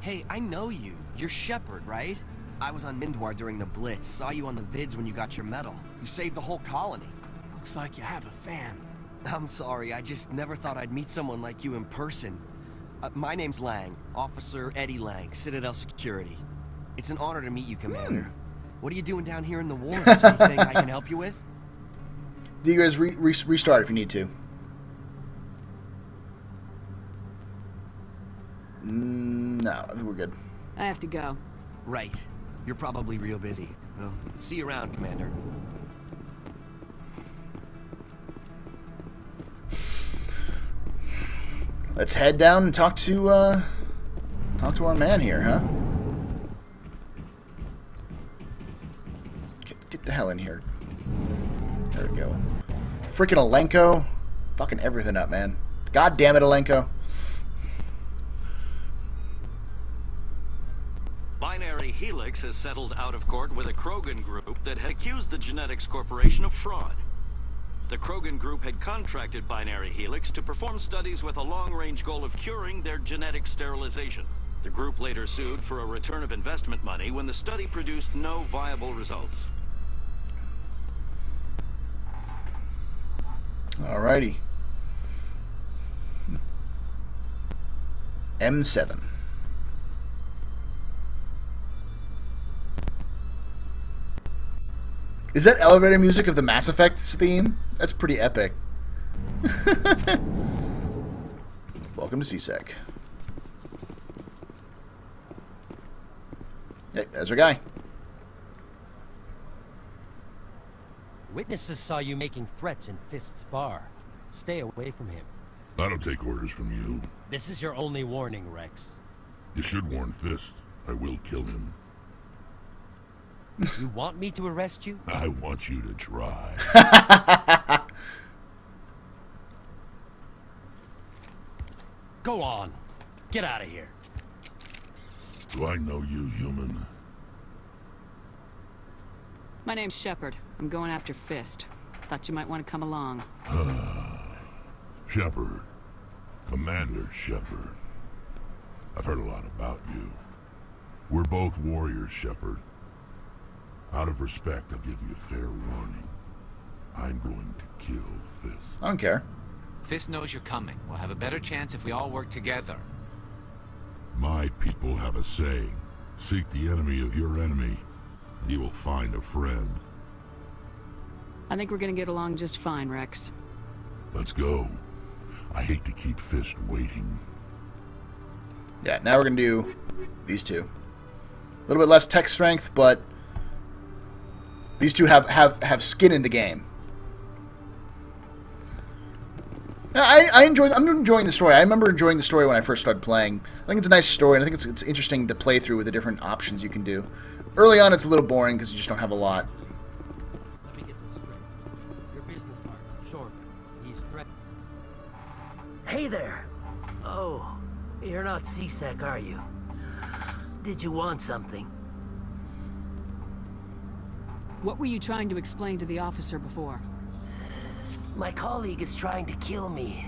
Hey, I know you. You're Shepard, right? I was on Mindwar during the Blitz. Saw you on the vids when you got your medal. You saved the whole colony. Looks like you have a fan. I'm sorry, I just never thought I'd meet someone like you in person. Uh, my name's Lang, Officer Eddie Lang, Citadel Security. It's an honor to meet you, Commander. Hmm. What are you doing down here in the wards? Anything I can help you with? Do you guys re re restart if you need to? Mm, no, I think we're good. I have to go. Right. You're probably real busy. Well, see you around, Commander. Let's head down and talk to uh, talk to our man here, huh? Get, get the hell in here. There we go. Freaking Elenco, fucking everything up, man. God damn it, Elenco. Binary Helix has settled out of court with a Krogan group that had accused the Genetics Corporation of fraud. The Krogan group had contracted Binary Helix to perform studies with a long-range goal of curing their genetic sterilization. The group later sued for a return of investment money when the study produced no viable results. Alrighty. M seven. Is that elevator music of the Mass Effect theme? That's pretty epic. Welcome to C-Sec. Hey, there's our guy. Witnesses saw you making threats in Fist's bar. Stay away from him. I don't take orders from you. This is your only warning, Wrex. You should warn Fist. I will kill him. You want me to arrest you? I want you to try. Go on. Get out of here. Do I know you, human? My name's Shepard. I'm going after Fist. Thought you might want to come along. Shepard. Commander Shepard. I've heard a lot about you. We're both warriors, Shepard. Out of respect, I'll give you a fair warning. I'm going to kill Fist. I don't care. Fist knows you're coming. We'll have a better chance if we all work together. My people have a saying. Seek the enemy of your enemy, and you will find a friend. I think we're going to get along just fine, Wrex. Let's go. I hate to keep Fist waiting. Yeah, now we're going to do these two. A little bit less tech strength, but... these two have, have, have skin in the game. I, I enjoy, I'm enjoying the story. I remember enjoying the story when I first started playing. I think it's a nice story, and I think it's, it's interesting to play through with the different options you can do. Early on, it's a little boring because you just don't have a lot. Let me get this straight. Your business partner, Short, he's threatened. Hey there. Oh, you're not C-Sec, are you? Did you want something? What were you trying to explain to the officer before? My colleague is trying to kill me,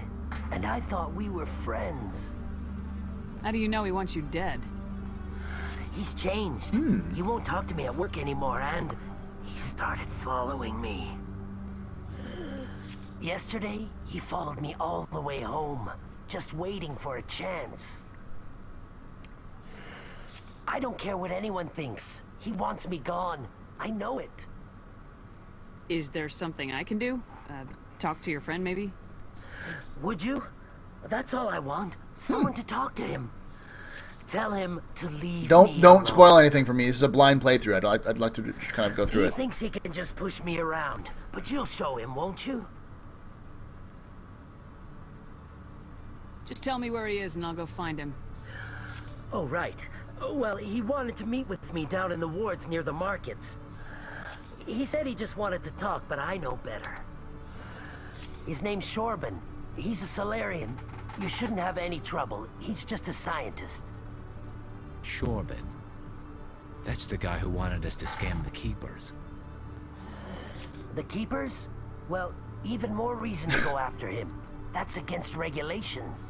and I thought we were friends. How do you know he wants you dead? He's changed. Hmm. He won't talk to me at work anymore, and he started following me. Yesterday, he followed me all the way home, just waiting for a chance. I don't care what anyone thinks. He wants me gone. I know it. Is there something I can do? Uh, talk to your friend, maybe? Would you? That's all I want. Someone hmm. to talk to him. Tell him to leave. Don't me don't alone. Spoil anything for me. This is a blind playthrough. I'd like I'd like to kind of go through he it. He thinks he can just push me around, but you'll show him, won't you? Just tell me where he is, and I'll go find him. Oh right. Well, he wanted to meet with me down in the wards near the markets. He said he just wanted to talk, but I know better. His name's Chorban. He's a Solarian. You shouldn't have any trouble. He's just a scientist. Chorban. That's the guy who wanted us to scam the Keepers. The Keepers? Well, even more reason to go after him. That's against regulations.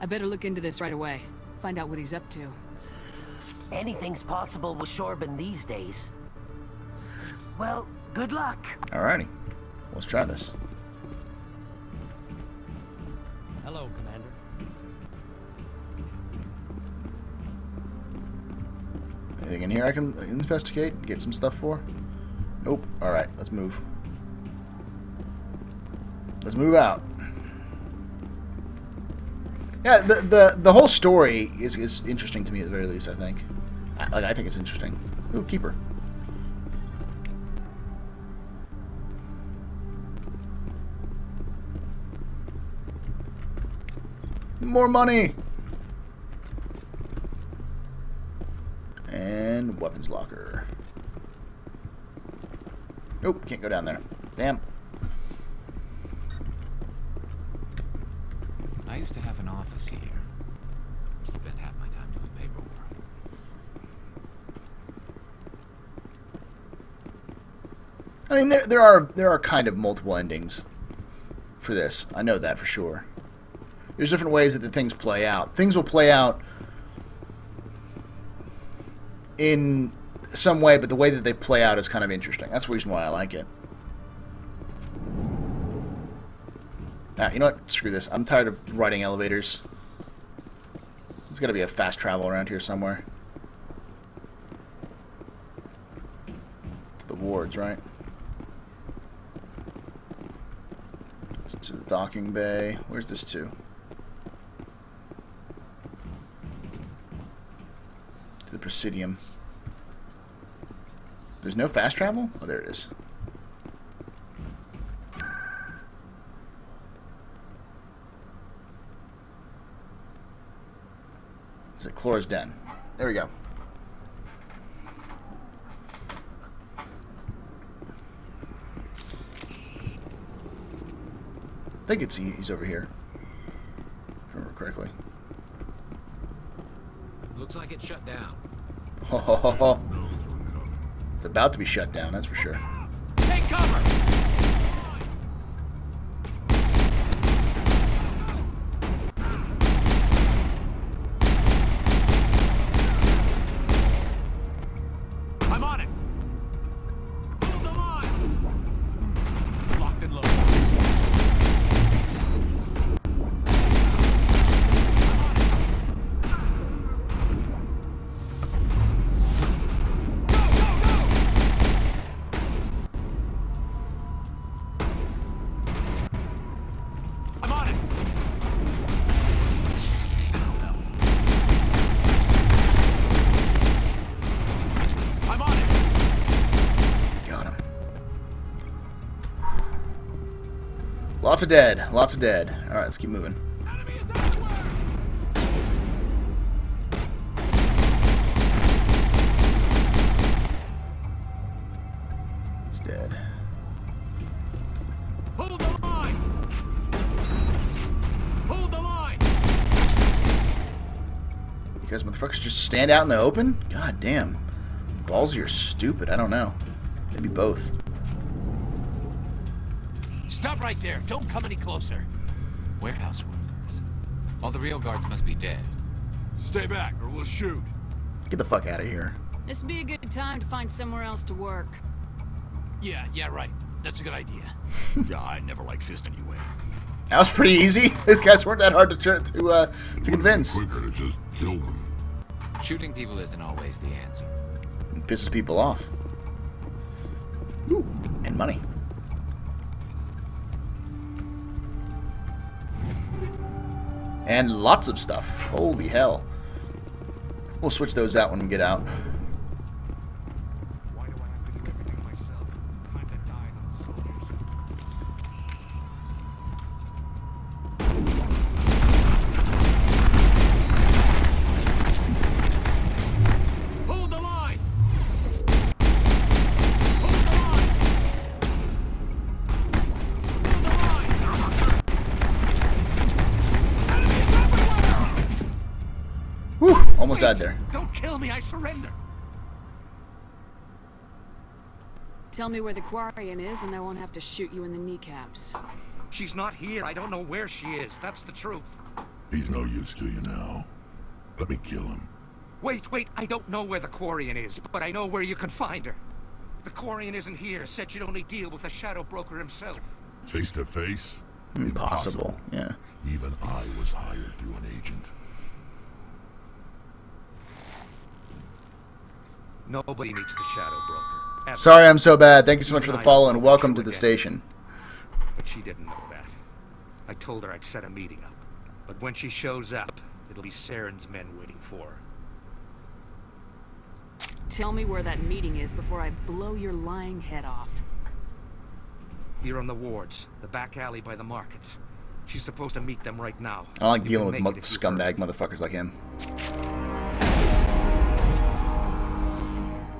I better look into this right away. Find out what he's up to. Anything's possible with Chorban these days. Well, good luck. Alrighty. Let's try this. Hello, Commander. Anything in here I can investigate and get some stuff for? Nope. Alright, let's move. Let's move out. Yeah, the the the whole story is is interesting to me at the very least. I think, like I think it's interesting. Ooh, keeper. More money. And weapons locker. Nope, can't go down there. Damn. I used to have an office here. Spent half my time doing paperwork. I mean, there there are there are kind of multiple endings for this. I know that for sure. There's different ways that the things play out. Things will play out in some way, but the way that they play out is kind of interesting. That's the reason why I like it. Ah, you know what? Screw this. I'm tired of riding elevators. There's got to be a fast travel around here somewhere. To the wards, right? It's to the docking bay. Where's this to? To the Presidium. There's no fast travel? Oh, there it is. It's at Chlora's Den. There we go. I think it's he, he's over here, if I remember correctly. Looks like it's shut down. Ho, ho, ho, ho. It's about to be shut down, that's for sure. Take cover! Lots of dead. Lots of dead. All right, let's keep moving. He's dead. Hold the line. Hold the line. You guys, motherfuckers, just stand out in the open? God damn. Ballsy are stupid. I don't know. Maybe both. Stop right there! Don't come any closer! Warehouse workers. All the real guards must be dead. Stay back, or we'll shoot! Get the fuck out of here. This would be a good time to find somewhere else to work. Yeah, yeah, right. That's a good idea. Yeah, I never liked Fist anyway. That was pretty easy. These guys weren't that hard to to, uh, to convince. Quicker to just kill them. Shooting people isn't always the answer. It pisses people off. Ooh, and money. And lots of stuff. Holy hell. We'll switch those out when we get out. Died there. Don't kill me, I surrender. Tell me where the Quarian is and I won't have to shoot you in the kneecaps. She's not here. I don't know where she is. That's the truth. He's no use to you now. Let me kill him. Wait, wait. I don't know where the Quarian is, but I know where you can find her. The Quarian isn't here. Said you'd only deal with the Shadow Broker himself. Face to face? Impossible. Impossible. Yeah. Even I was hired through an agent. Nobody needs the Shadow Broker. Ever. Sorry I'm so bad. Thank you so much for the follow and welcome to the station. But she didn't know that. I told her I'd set a meeting up. But when she shows up, it'll be Saren's men waiting for her. Tell me where that meeting is before I blow your lying head off. Here on the wards, the back alley by the markets. She's supposed to meet them right now. I like dealing with scumbag motherfuckers like him.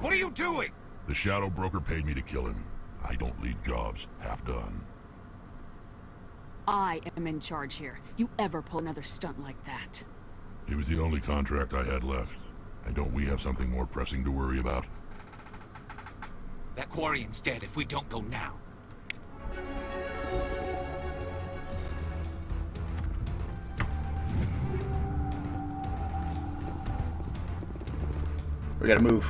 What are you doing? The Shadow Broker paid me to kill him. I don't leave jobs half done. I am in charge here. You ever pull another stunt like that? It was the only contract I had left. And don't we have something more pressing to worry about? That Quarian's dead if we don't go now. We gotta move.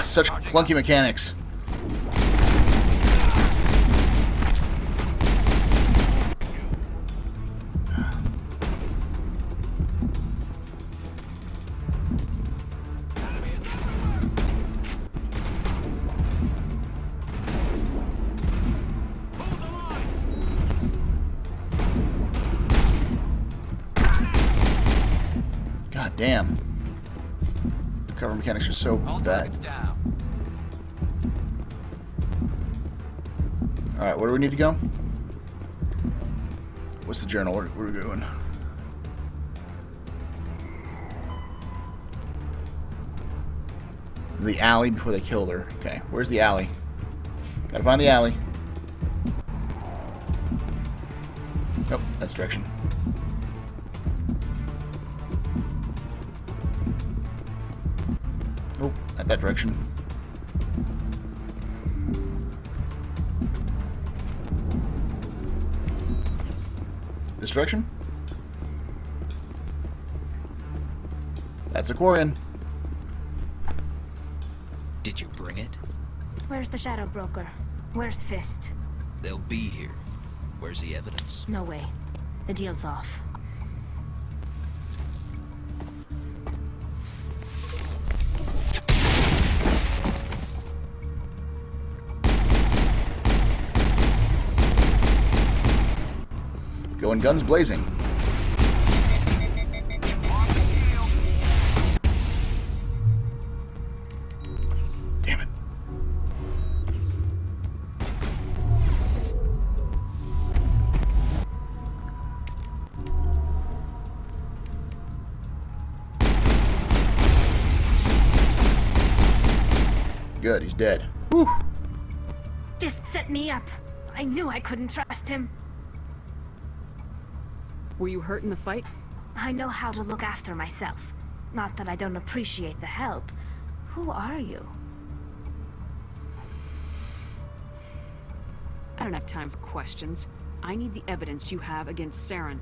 Such clunky mechanics. God damn. The cover mechanics are so bad. Alright, where do we need to go? What's the journal? What are we doing? The alley before they killed her. Okay, where's the alley? Gotta find the alley. Oh, that's direction. Oh, not that direction. This direction? That's a Quarian. Did you bring it? Where's the Shadow Broker? Where's Fist? They'll be here. Where's the evidence? No way. The deal's off. Going guns blazing. Damn it. Good, he's dead. Whew. Just set me up. I knew I couldn't trust him. Were you hurt in the fight? I know how to look after myself. Not that I don't appreciate the help. Who are you? I don't have time for questions. I need the evidence you have against Saren.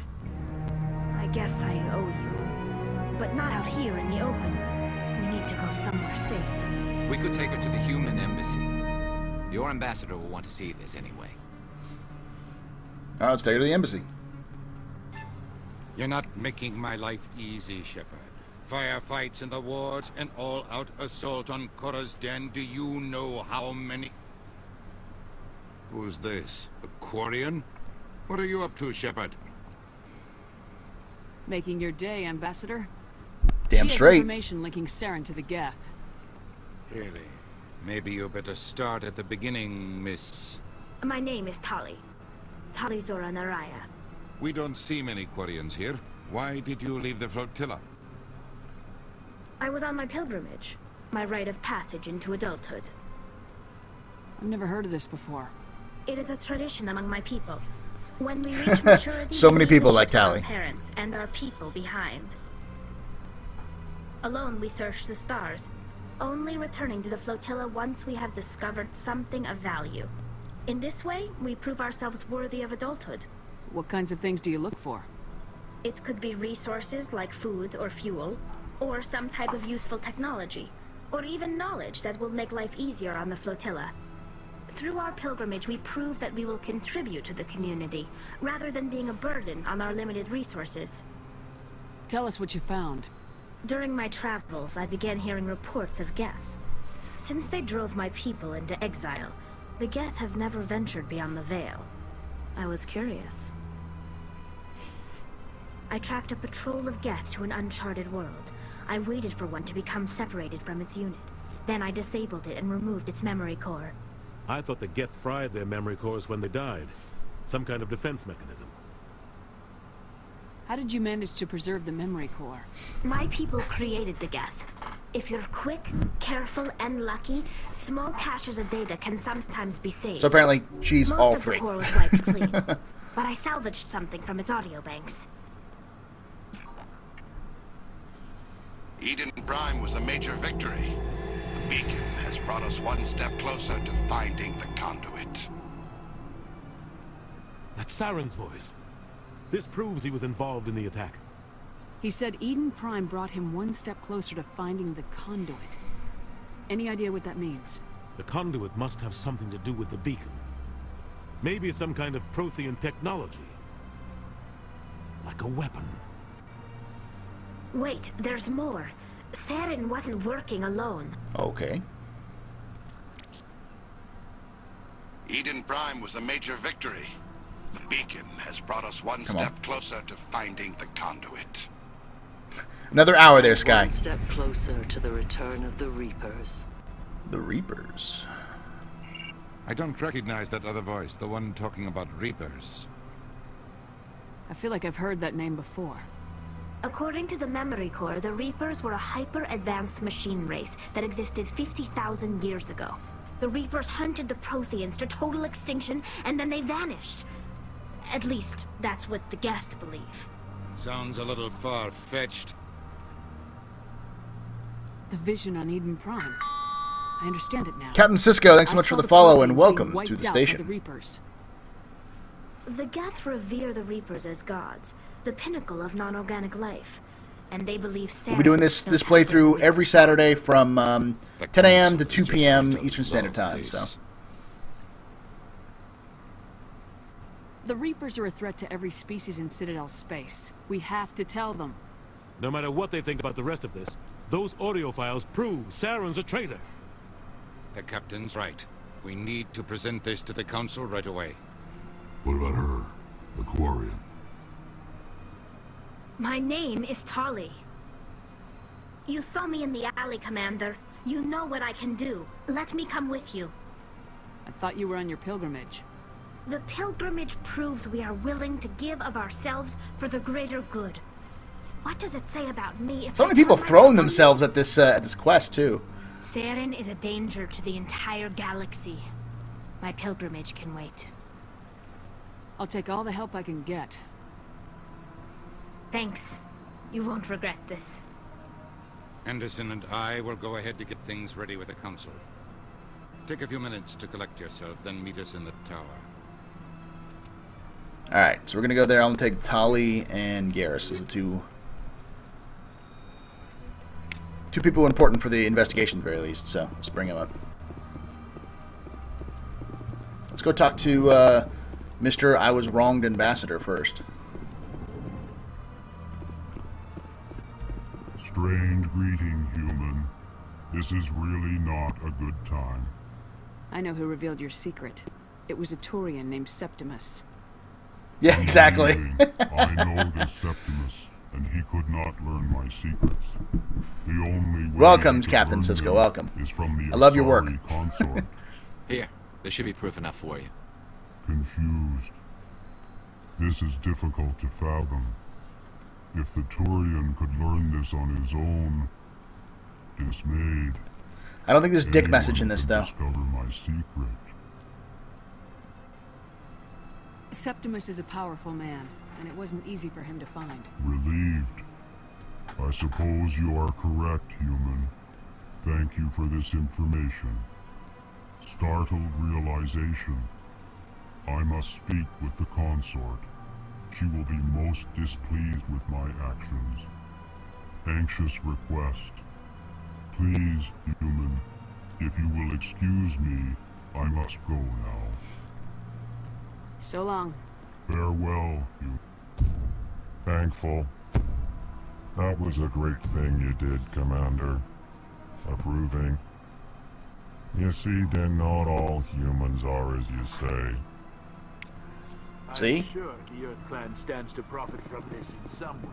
I guess I owe you. but not out here in the open. We need to go somewhere safe. We could take her to the human embassy. Your ambassador will want to see this anyway. All right, let's take her to the embassy. You're not making my life easy, Shepard. Firefights in the wards, an all-out assault on Korra's den. Do you know how many? Who's this? A Quarian? What are you up to, Shepard? Making your day, Ambassador. Damn straight. She has information linking Saren to the Geth. Really? Maybe you better start at the beginning, Miss... My name is Tali. Tali Zora Naraya. We don't see many Quarians here. Why did you leave the flotilla? I was on my pilgrimage. My rite of passage into adulthood. I've never heard of this before. It is a tradition among my people. When we reach maturity, so many people like Tali. Our parents and our people behind. Alone we search the stars, only returning to the flotilla once we have discovered something of value. In this way, we prove ourselves worthy of adulthood. What kinds of things do you look for? It could be resources like food or fuel, or some type of useful technology, or even knowledge that will make life easier on the flotilla. Through our pilgrimage, we prove that we will contribute to the community, rather than being a burden on our limited resources. Tell us what you found. During my travels, I began hearing reports of Geth. Since they drove my people into exile, the Geth have never ventured beyond the Veil. I was curious. I tracked a patrol of Geth to an uncharted world. I waited for one to become separated from its unit. Then I disabled it and removed its memory core. I thought the Geth fried their memory cores when they died. Some kind of defense mechanism. How did you manage to preserve the memory core? My people created the Geth. If you're quick, careful, and lucky, small caches of data can sometimes be saved. So apparently, she's all three. Most of the core was wiped clean. But I salvaged something from its audio banks. Eden Prime was a major victory. The beacon has brought us one step closer to finding the Conduit. That's Saren's voice. This proves he was involved in the attack. He said Eden Prime brought him one step closer to finding the Conduit. Any idea what that means? The Conduit must have something to do with the beacon. Maybe it's some kind of Prothean technology. Like a weapon. Wait, there's more. Saren wasn't working alone. Okay. Eden Prime was a major victory. The beacon has brought us one Come step on. closer to finding the Conduit. Another hour there, Sky. One step closer to the return of the Reapers. The Reapers. I don't recognize that other voice, the one talking about Reapers. I feel like I've heard that name before. According to the memory core, the Reapers were a hyper-advanced machine race that existed fifty thousand years ago. The Reapers hunted the Protheans to total extinction, and then they vanished. At least, that's what the Geth believe. Sounds a little far-fetched. The vision on Eden Prime. I understand it now. Captain Sisko, thanks so much for the follow, and welcome to the station. The Reapers. The Geth revere the Reapers as gods, the pinnacle of non-organic life, and they believe Saren... We'll be doing this this playthrough every Saturday from um, ten A M to two P M Eastern Standard Time. So, the Reapers are a threat to every species in Citadel space. We have to tell them. No matter what they think about the rest of this, those audio files prove Saren's a traitor. The captain's right. We need to present this to the Council right away. What about her, the Quarian? My name is Tali. You saw me in the alley, Commander. You know what I can do. Let me come with you. I thought you were on your pilgrimage. The pilgrimage proves we are willing to give of ourselves for the greater good. What does it say about me? If so many people throwing themselves at this uh, at this quest too. Saren is a danger to the entire galaxy. My pilgrimage can wait. I'll take all the help I can get. Thanks. You won't regret this. Anderson and I will go ahead to get things ready with the Council. Take a few minutes to collect yourself, then meet us in the tower. Alright, so we're gonna go there. I'm gonna take Tali and Garrus as the two two people important for the investigation, at the very least, so let's bring them up. Let's go talk to uh, Mister I Was Wronged Ambassador first. Strange greeting, human. This is really not a good time. I know who revealed your secret. It was a Turian named Septimus. Yeah, exactly. I know this Septimus, and he could not learn my secrets. The only way welcome, Captain Sisko, welcome. Is from the I love Asari your work. Consort. Here, there should be proof enough for you. Confused. This is difficult to fathom. If the Turian could learn this on his own, dismayed. I don't think there's a dick message in this, though. Discover my secret. Septimus is a powerful man, and it wasn't easy for him to find. Relieved. I suppose you are correct, human. Thank you for this information. Startled realization. I must speak with the consort. She will be most displeased with my actions. Anxious request. Please, human, if you will excuse me, I must go now. So long. Farewell, you. Thankful. That was a great thing you did, Commander. Approving. You see, then not all humans are as you say. See? I'm sure the Earth Clan stands to profit from this in some way.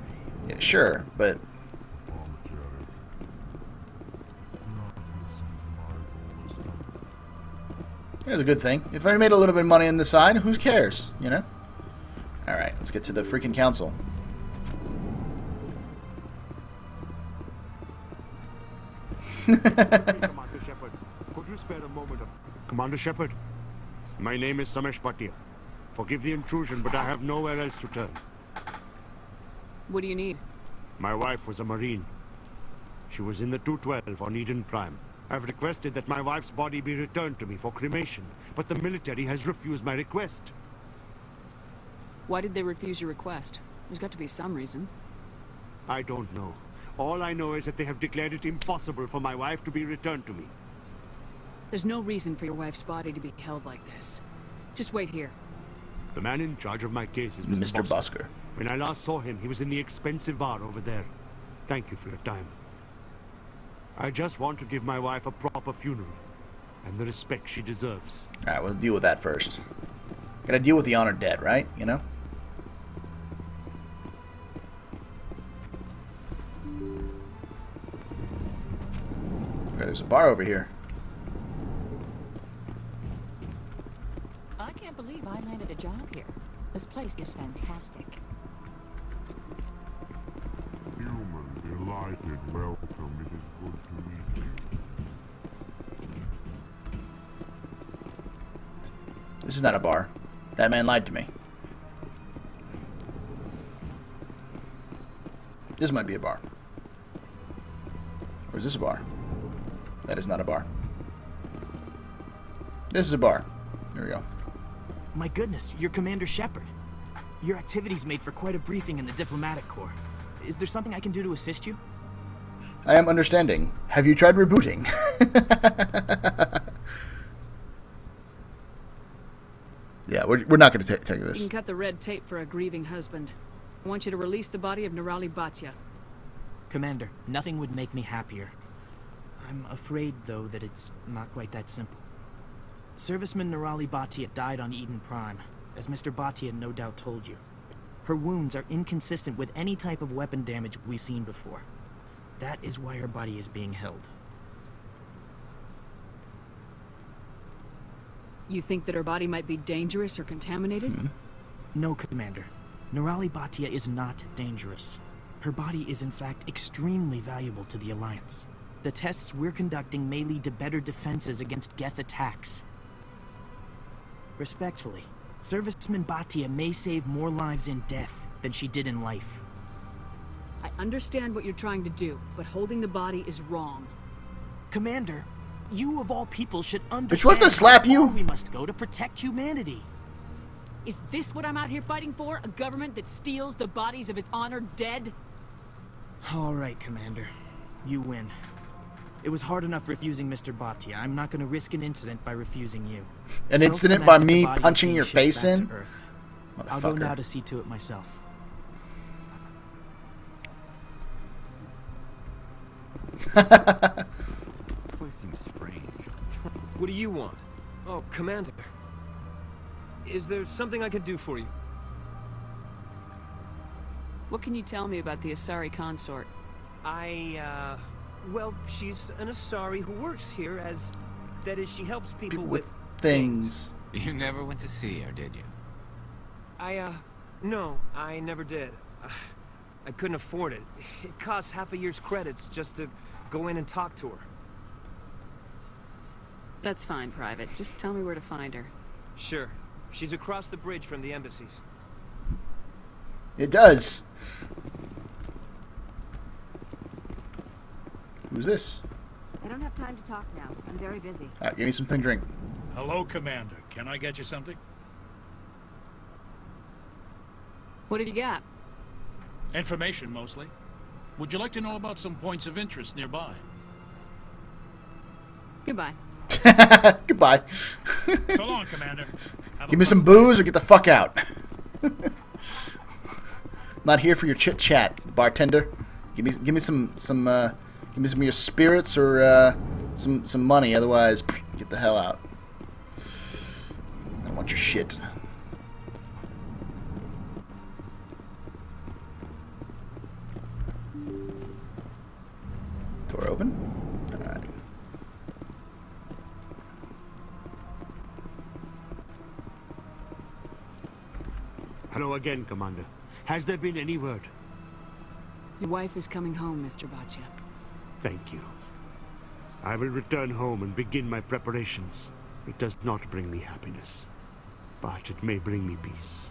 Yeah, sure, but that's a good thing. If I made a little bit of money on the side, who cares, you know? Alright, let's get to the freaking council. Commander Shepard, could you spare a moment of... Commander Shepard, my name is Samesh Bhatia. Forgive the intrusion, but I have nowhere else to turn. What do you need? My wife was a Marine. She was in the two twelve on Eden Prime. I've requested that my wife's body be returned to me for cremation, but the military has refused my request. Why did they refuse your request? There's got to be some reason. I don't know. All I know is that they have declared it impossible for my wife to be returned to me. There's no reason for your wife's body to be held like this. Just wait here. The man in charge of my case is Mister Busker. When I last saw him, he was in the expensive bar over there. Thank you for your time. I just want to give my wife a proper funeral and the respect she deserves. All right, we'll deal with that first. Gotta deal with the honored dead, right? You know? Okay, there's a bar over here. I can't believe I landed a job here. This place is fantastic. Human, delighted, welcome. It is good to meet you. This is not a bar. That man lied to me. This might be a bar. Or is this a bar? That is not a bar. This is a bar. Here we go. My goodness, you're Commander Shepard. Your activities made for quite a briefing in the diplomatic corps. Is there something I can do to assist you? I am understanding. Have you tried rebooting? Yeah, we're, we're not going to take this. You can cut the red tape for a grieving husband. I want you to release the body of Nirali Bhatia. Commander, nothing would make me happier. I'm afraid, though, that it's not quite that simple. Serviceman Nirali Bhatia died on Eden Prime, as Mister Bhatia no doubt told you. Her wounds are inconsistent with any type of weapon damage we've seen before. That is why her body is being held. You think that her body might be dangerous or contaminated? Mm-hmm. No, Commander. Nirali Bhatia is not dangerous. Her body is in fact extremely valuable to the Alliance. The tests we're conducting may lead to better defenses against Geth attacks. Respectfully, Serviceman Bhatia may save more lives in death than she did in life. I understand what you're trying to do, but holding the body is wrong. Commander, you of all people should understand. But you have to slap you. We must go to protect humanity. Is this what I'm out here fighting for? A government that steals the bodies of its honored dead? All right, Commander. You win. It was hard enough refusing Mister Bhatia. I'm not going to risk an incident by refusing you. An so incident by me punching your face in? I'll go now to see to it myself. This place seems strange. What do you want? Oh, Commander. Is there something I can do for you? What can you tell me about the Asari consort? I, uh... Well, she's an Asari who works here as... That is, she helps people, people with... things. You never went to see her, did you? I, uh... No, I never did. Uh, I couldn't afford it. It costs half a year's credits just to go in and talk to her. That's fine, Private. Just tell me where to find her. Sure. She's across the bridge from the embassies. It does. Who's this? I don't have time to talk now. I'm very busy. All right, give me something to drink. Hello, Commander. Can I get you something? What have you got? Information, mostly. Would you like to know about some points of interest nearby? Goodbye. Goodbye. So long, Commander. Have give me some booze or get the fuck out. Not here for your chit chat, bartender. Give me, give me some, some. Uh, Give me some of your spirits or uh, some some money, otherwise pff, get the hell out. I want your shit. Door open. All right. Hello again, Commander. Has there been any word? Your wife is coming home, Mister Bhatia. Thank you. I will return home and begin my preparations. It does not bring me happiness, but it may bring me peace.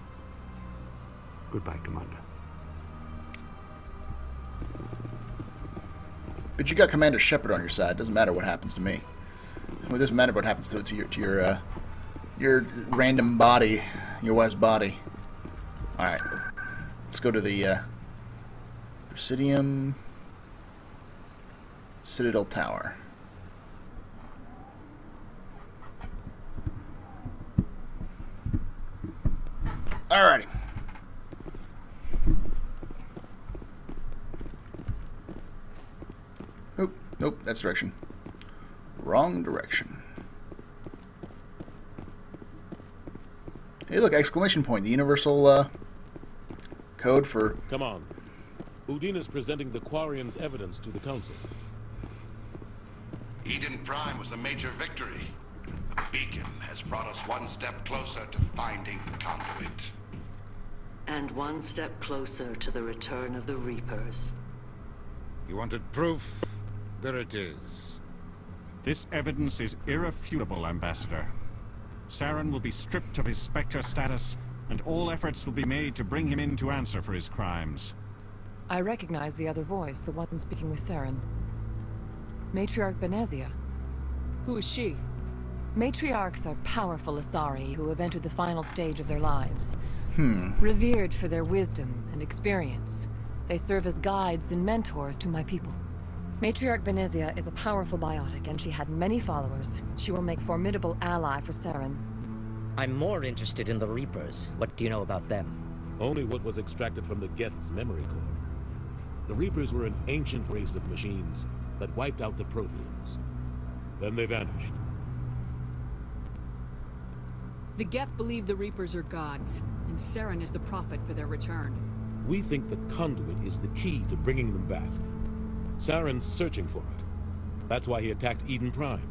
Goodbye, Commander. But you got Commander Shepard on your side. Doesn't matter what happens to me. Well, it doesn't matter what happens to to your to your uh, your random body, your wife's body. All right, let's, let's go to the uh, Presidium. Citadel Tower. Alrighty. Nope, nope, that's direction. Wrong direction. Hey, look, exclamation point, the universal uh, code for... Come on. Udine is presenting the Quarian's evidence to the Council. Eden Prime was a major victory. The beacon has brought us one step closer to finding Conduit. And one step closer to the return of the Reapers. You wanted proof? There it is. This evidence is irrefutable, Ambassador. Saren will be stripped of his Spectre status, and all efforts will be made to bring him in to answer for his crimes. I recognize the other voice, the one speaking with Saren. Matriarch Benezia. Who is she? Matriarchs are powerful Asari who have entered the final stage of their lives. Hmm. Revered for their wisdom and experience, they serve as guides and mentors to my people. Matriarch Benezia is a powerful biotic, and she had many followers. She will make a formidable ally for Saren. I'm more interested in the Reapers. What do you know about them? Only what was extracted from the Geth's memory core. The Reapers were an ancient race of machines that wiped out the Protheans. Then they vanished. The Geth believe the Reapers are gods, and Saren is the prophet for their return. We think the Conduit is the key to bringing them back. Saren's searching for it. That's why he attacked Eden Prime.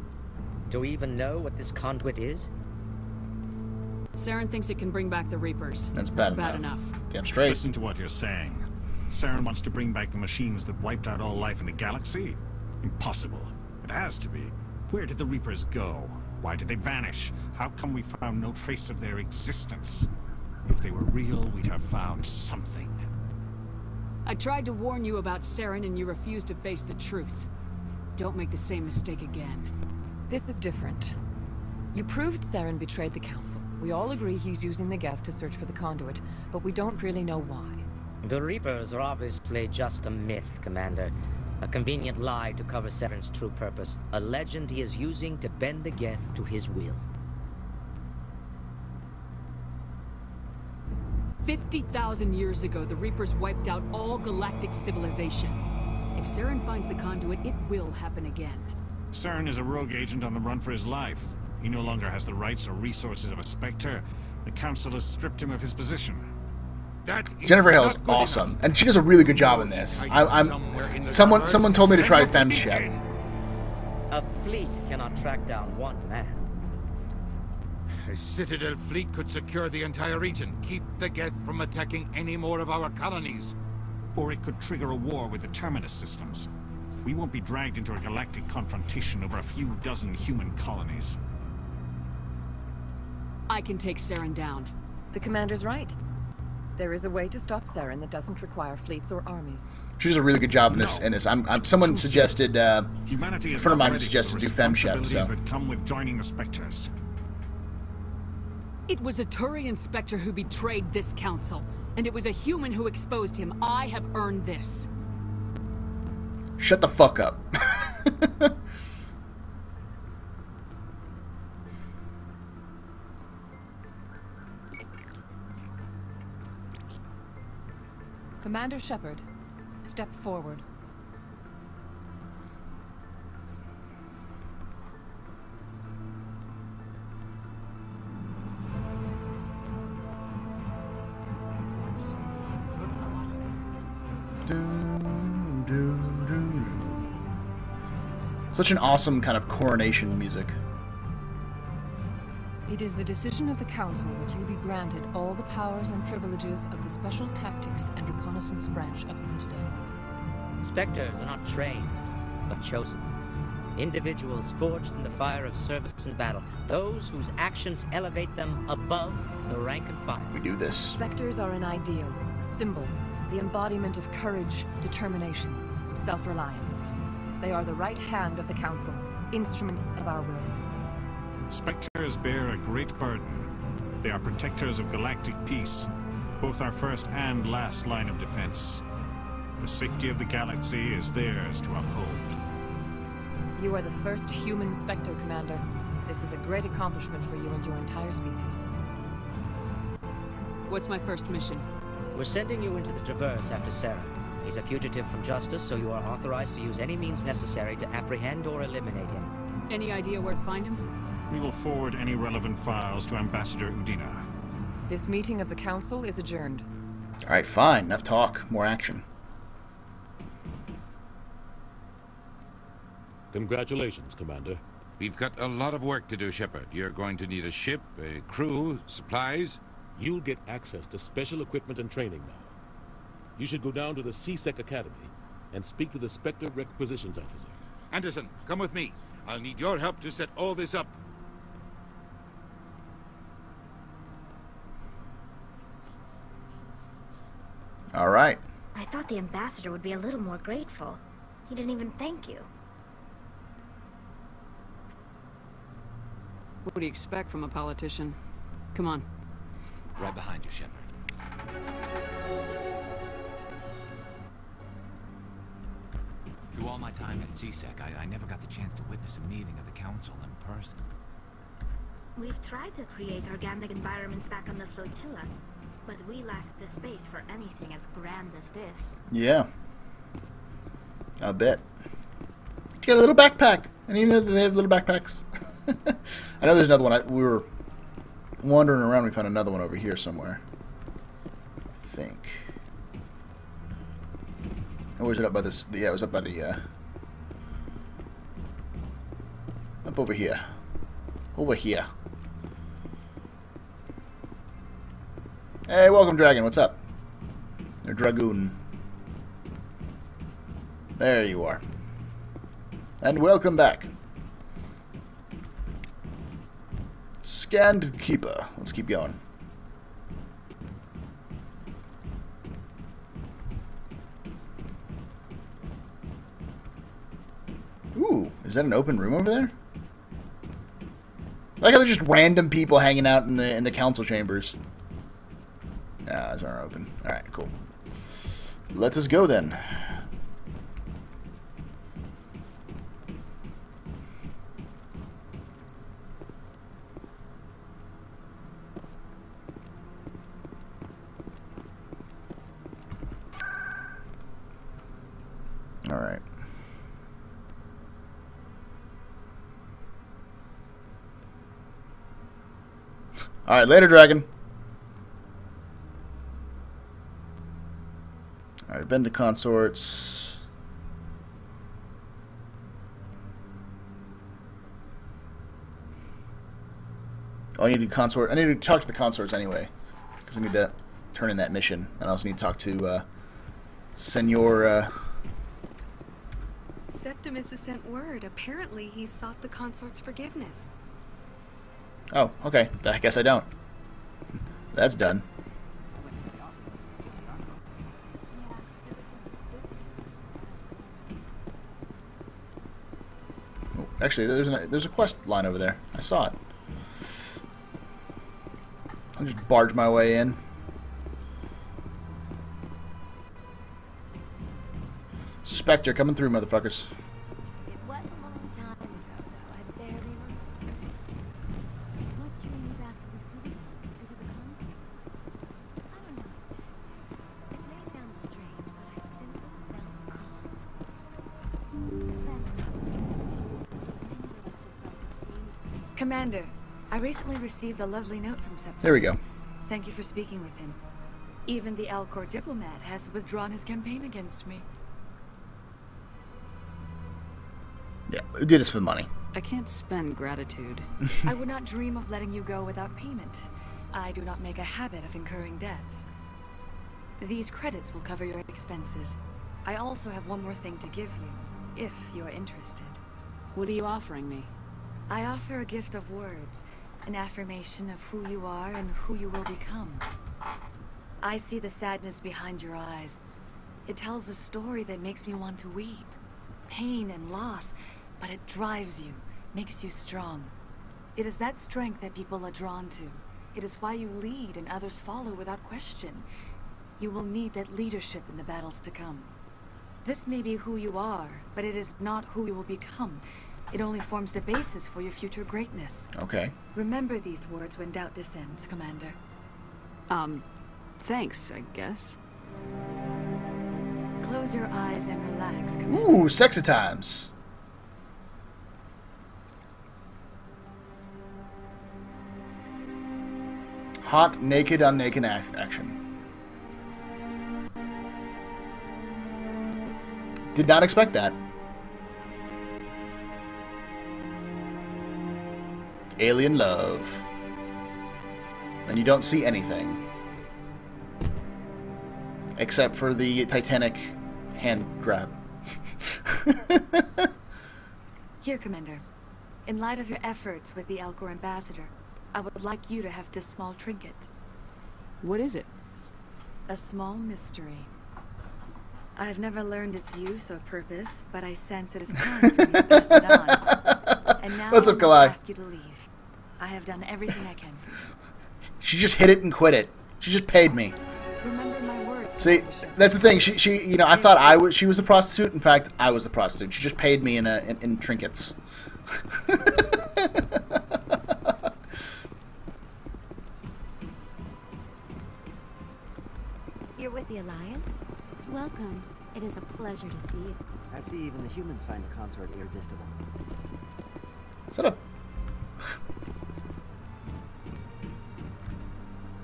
Do we even know what this Conduit is? Saren thinks it can bring back the Reapers. That's bad, That's bad enough. enough. Damn straight. Listen to what you're saying. Saren wants to bring back the machines that wiped out all life in the galaxy? Impossible. It has to be. Where did the Reapers go? Why did they vanish? How come we found no trace of their existence? If they were real, we'd have found something. I tried to warn you about Saren and you refused to face the truth. Don't make the same mistake again. This is different. You proved Saren betrayed the Council. We all agree he's using the Geth to search for the Conduit, but we don't really know why. The Reapers are obviously just a myth, Commander. A convenient lie to cover Saren's true purpose. A legend he is using to bend the Geth to his will. fifty thousand years ago, the Reapers wiped out all galactic civilization. If Saren finds the Conduit, it will happen again. Saren is a rogue agent on the run for his life. He no longer has the rights or resources of a Spectre. The Council has stripped him of his position. That Jennifer Hale is awesome, enough. And she does a really good job in this. I, I'm, in someone, someone told me to try Fem Shep. A fleet cannot track down one man. A Citadel fleet could secure the entire region, keep the Geth from attacking any more of our colonies. Or it could trigger a war with the Terminus systems. We won't be dragged into a galactic confrontation over a few dozen human colonies. I can take Saren down. The commander's right. There is a way to stop Saren that doesn't require fleets or armies. She does a really good job in this. No. In this, I'm, I'm someone suggested. Uh, Humanity a friend of mine suggested do Fem Shep. So. That come with joining the Spectres. It was a Turian Spectre who betrayed this council, and it was a human who exposed him. I have earned this. Shut the fuck up. Commander Shepard, step forward. Such an awesome kind of coronation music. It is the decision of the Council that you be granted all the powers and privileges of the Special Tactics and Reconnaissance Branch of the Citadel. Spectres are not trained, but chosen. Individuals forged in the fire of service and battle. Those whose actions elevate them above the rank and file. We do this. Spectres are an ideal, a symbol, the embodiment of courage, determination, self-reliance. They are the right hand of the Council, instruments of our will. Spectres bear a great burden. They are protectors of galactic peace, both our first and last line of defense. The safety of the galaxy is theirs to uphold. You are the first human Spectre, Commander. This is a great accomplishment for you and your entire species. What's my first mission? We're sending you into the Traverse after Saren. He's a fugitive from justice, so you are authorized to use any means necessary to apprehend or eliminate him. Any idea where to find him? We will forward any relevant files to Ambassador Udina. This meeting of the Council is adjourned. All right, fine. Enough talk. More action. Congratulations, Commander. We've got a lot of work to do, Shepard. You're going to need a ship, a crew, supplies. You'll get access to special equipment and training now. You should go down to the C-Sec Academy and speak to the Spectre Requisitions Officer. Anderson, come with me. I'll need your help to set all this up. All right. I thought the ambassador would be a little more grateful. He didn't even thank you. What do you expect from a politician? Come on. Right behind you, Shepard. Through all my time at C-Sec, I, I never got the chance to witness a meeting of the council in person. We've tried to create organic environments back on the flotilla. But we lacked the space for anything as grand as this. Yeah. I bet. Let's get a little backpack. And even though they have little backpacks. I know there's another one. I, we were wandering around. We found another one over here somewhere. I think. Oh, was it up by this? Yeah, it was up by the... Uh, up over here. Over here. Hey, welcome, Dragon. What's up? Or Dragoon. There you are. And welcome back. Scanned Keeper. Let's keep going. Ooh, is that an open room over there? I like how they're just random people hanging out in the in the council chambers. Ah, those aren't open. Alright, cool. Let us go then. All right. All right, later, dragon. All right, been to consorts. Oh, I need to consort. I need to talk to the consorts anyway, because I need to turn in that mission, and I also need to talk to uh, Senor. Uh... Septimus has sent word. Apparently, he sought the consort's forgiveness. Oh, okay. I guess I don't. That's done. Oh, actually, there's an, there's a quest line over there. I saw it. I'll just barge my way in. Spectre coming through, motherfuckers. Commander, I recently received a lovely note from Septimus. There we go. Thank you for speaking with him. Even the Elcor diplomat has withdrawn his campaign against me. Yeah, who did this for the money? I can't spend gratitude. I would not dream of letting you go without payment. I do not make a habit of incurring debts. These credits will cover your expenses. I also have one more thing to give you, if you are interested. What are you offering me? I offer a gift of words, an affirmation of who you are and who you will become. I see the sadness behind your eyes. It tells a story that makes me want to weep. Pain and loss, but it drives you, makes you strong. It is that strength that people are drawn to. It is why you lead and others follow without question. You will need that leadership in the battles to come. This may be who you are, but it is not who you will become. It only forms the basis for your future greatness. Okay. Remember these words when doubt descends, Commander. Um, thanks, I guess. Close your eyes and relax, Commander. Ooh, sexy times. Hot, naked, on naked action. Did not expect that. Alien love. And you don't see anything. Except for the Titanic hand grab. Here, Commander. In light of your efforts with the Elcor ambassador, I would like you to have this small trinket. What is it? A small mystery. I've never learned its use or purpose, but I sense it is time for me to pass it on. And now What's up, Kalai? I ask you to leave. I have done everything I can for you. She just hit it and quit it. She just paid me. Remember my words. See, that's the thing. She, she, you know, I thought I was. She was a prostitute. In fact, I was the prostitute. She just paid me in a, in, in trinkets. You're with the Alliance. Welcome. It is a pleasure to see you. I see even the humans find the consort irresistible. Set up.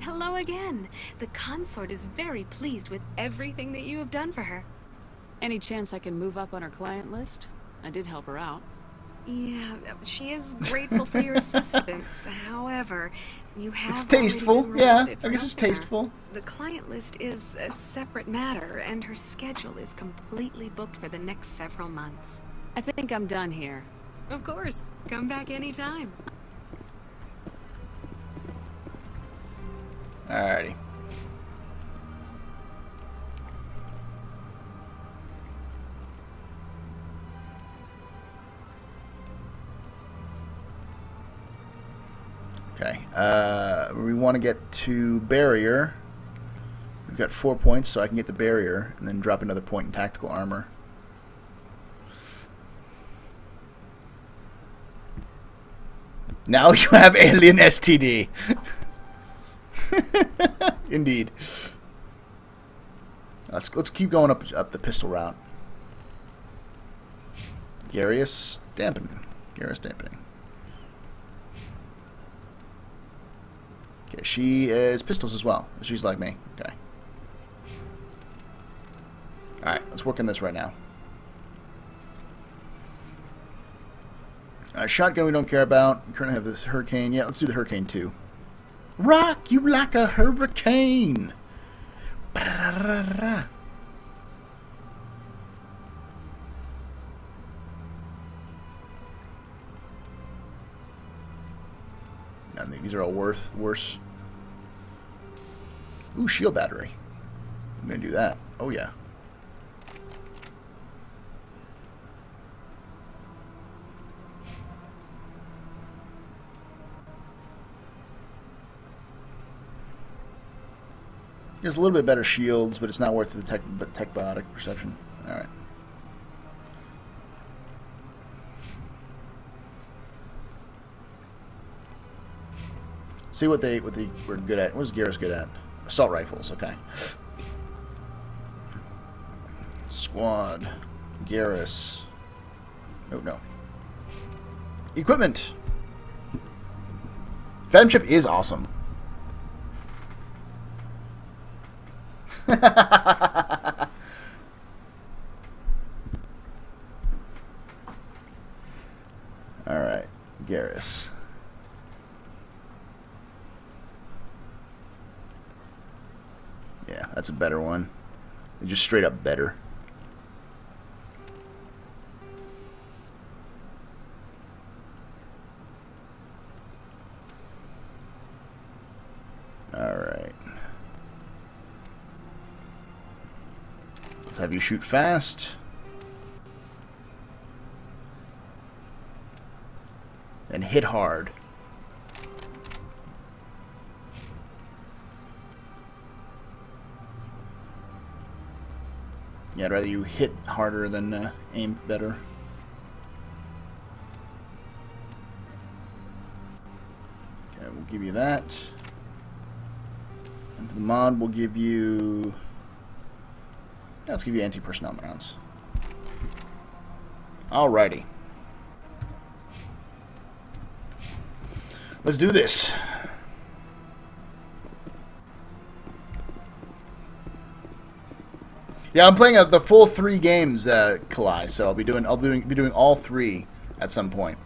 Hello again. The consort is very pleased with everything that you have done for her. Any chance I can move up on her client list? I did help her out. Yeah, she is grateful for your assistance. However, you have It's tasteful. Yeah, I guess it's tasteful. The client list is a separate matter, and her schedule is completely booked for the next several months. I think I'm done here. Of course. Come back anytime. Alrighty. Okay, uh, we want to get to barrier. We've got four points, so I can get the barrier and then drop another point in tactical armor. Now you have alien S T D. Indeed. Let's let's keep going up up the pistol route. Garrus dampening. Garrus dampening. Okay, she is pistols as well. She's like me. Okay. Alright, let's work on this right now. Uh, shotgun we don't care about. We currently have this hurricane. Yeah, let's do the hurricane too. Rock you like a hurricane! Ba-da-da-da-da-da. I think these are all worth worse. Ooh, shield battery. I'm gonna do that. Oh yeah. It's a little bit better shields, but it's not worth the tech, but tech biotic perception. All right. See what they what they were good at. What's Garrus good at? Assault rifles. Okay. Squad. Garrus. Oh no. Equipment. Phantom ship is awesome. All right, Garrus. Yeah, that's a better one. Just straight up better. All right. Let's have you shoot fast. And hit hard. Yeah, I'd rather you hit harder than uh, aim better. Okay, we'll give you that. And the mod will give you... Yeah, let's give you anti-personnel rounds. Alrighty. Let's do this. Yeah, I'm playing a, the full three games, uh, Kalai. So I'll be doing, I'll doing, be doing all three at some point.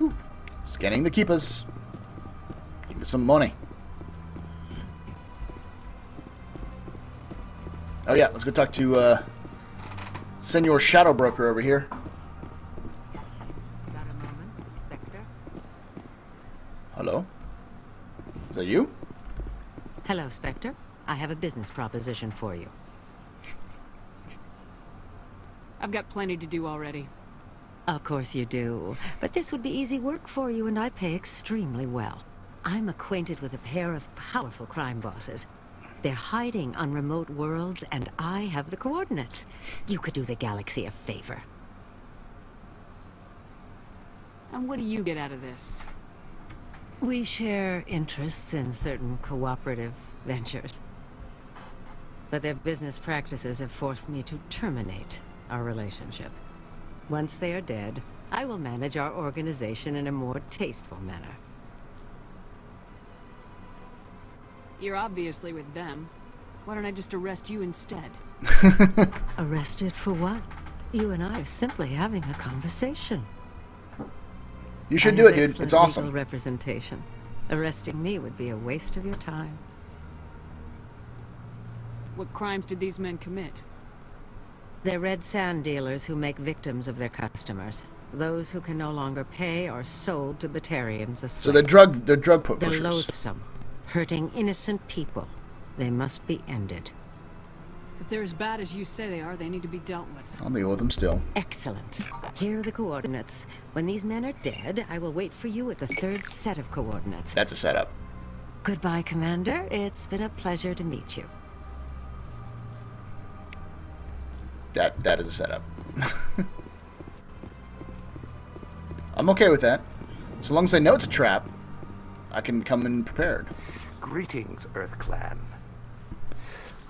Ooh, scanning the keepers. Give me some money. Oh yeah, let's go talk to uh, Senor Shadow Broker over here. Got a moment, Spectre? Hello. Is that you? Hello, Spectre. I have a business proposition for you. I've got plenty to do already. Of course you do. But this would be easy work for you, and I pay extremely well. I'm acquainted with a pair of powerful crime bosses. They're hiding on remote worlds, and I have the coordinates. You could do the galaxy a favor. And what do you get out of this? We share interests in certain cooperative ventures. But their business practices have forced me to terminate our relationship. Once they are dead, I will manage our organization in a more tasteful manner. You're obviously with them. Why don't I just arrest you instead? Arrested for what? You and I are simply having a conversation. You should do it, dude. It's awesome. Representation. Arresting me would be a waste of your time. What crimes did these men commit? They're red sand dealers who make victims of their customers. Those who can no longer pay are sold to Batarians as slaves. So they're drug, they're drug pushers. They're loathsome, hurting innocent people. They must be ended. If they're as bad as you say they are, they need to be dealt with. I'll deal with them still. Excellent. Here are the coordinates. When these men are dead, I will wait for you at the third set of coordinates. That's a setup. Goodbye, Commander. It's been a pleasure to meet you. That that is a setup. I'm okay with that. So long as I know it's a trap, I can come in prepared. Greetings, Earth Clan.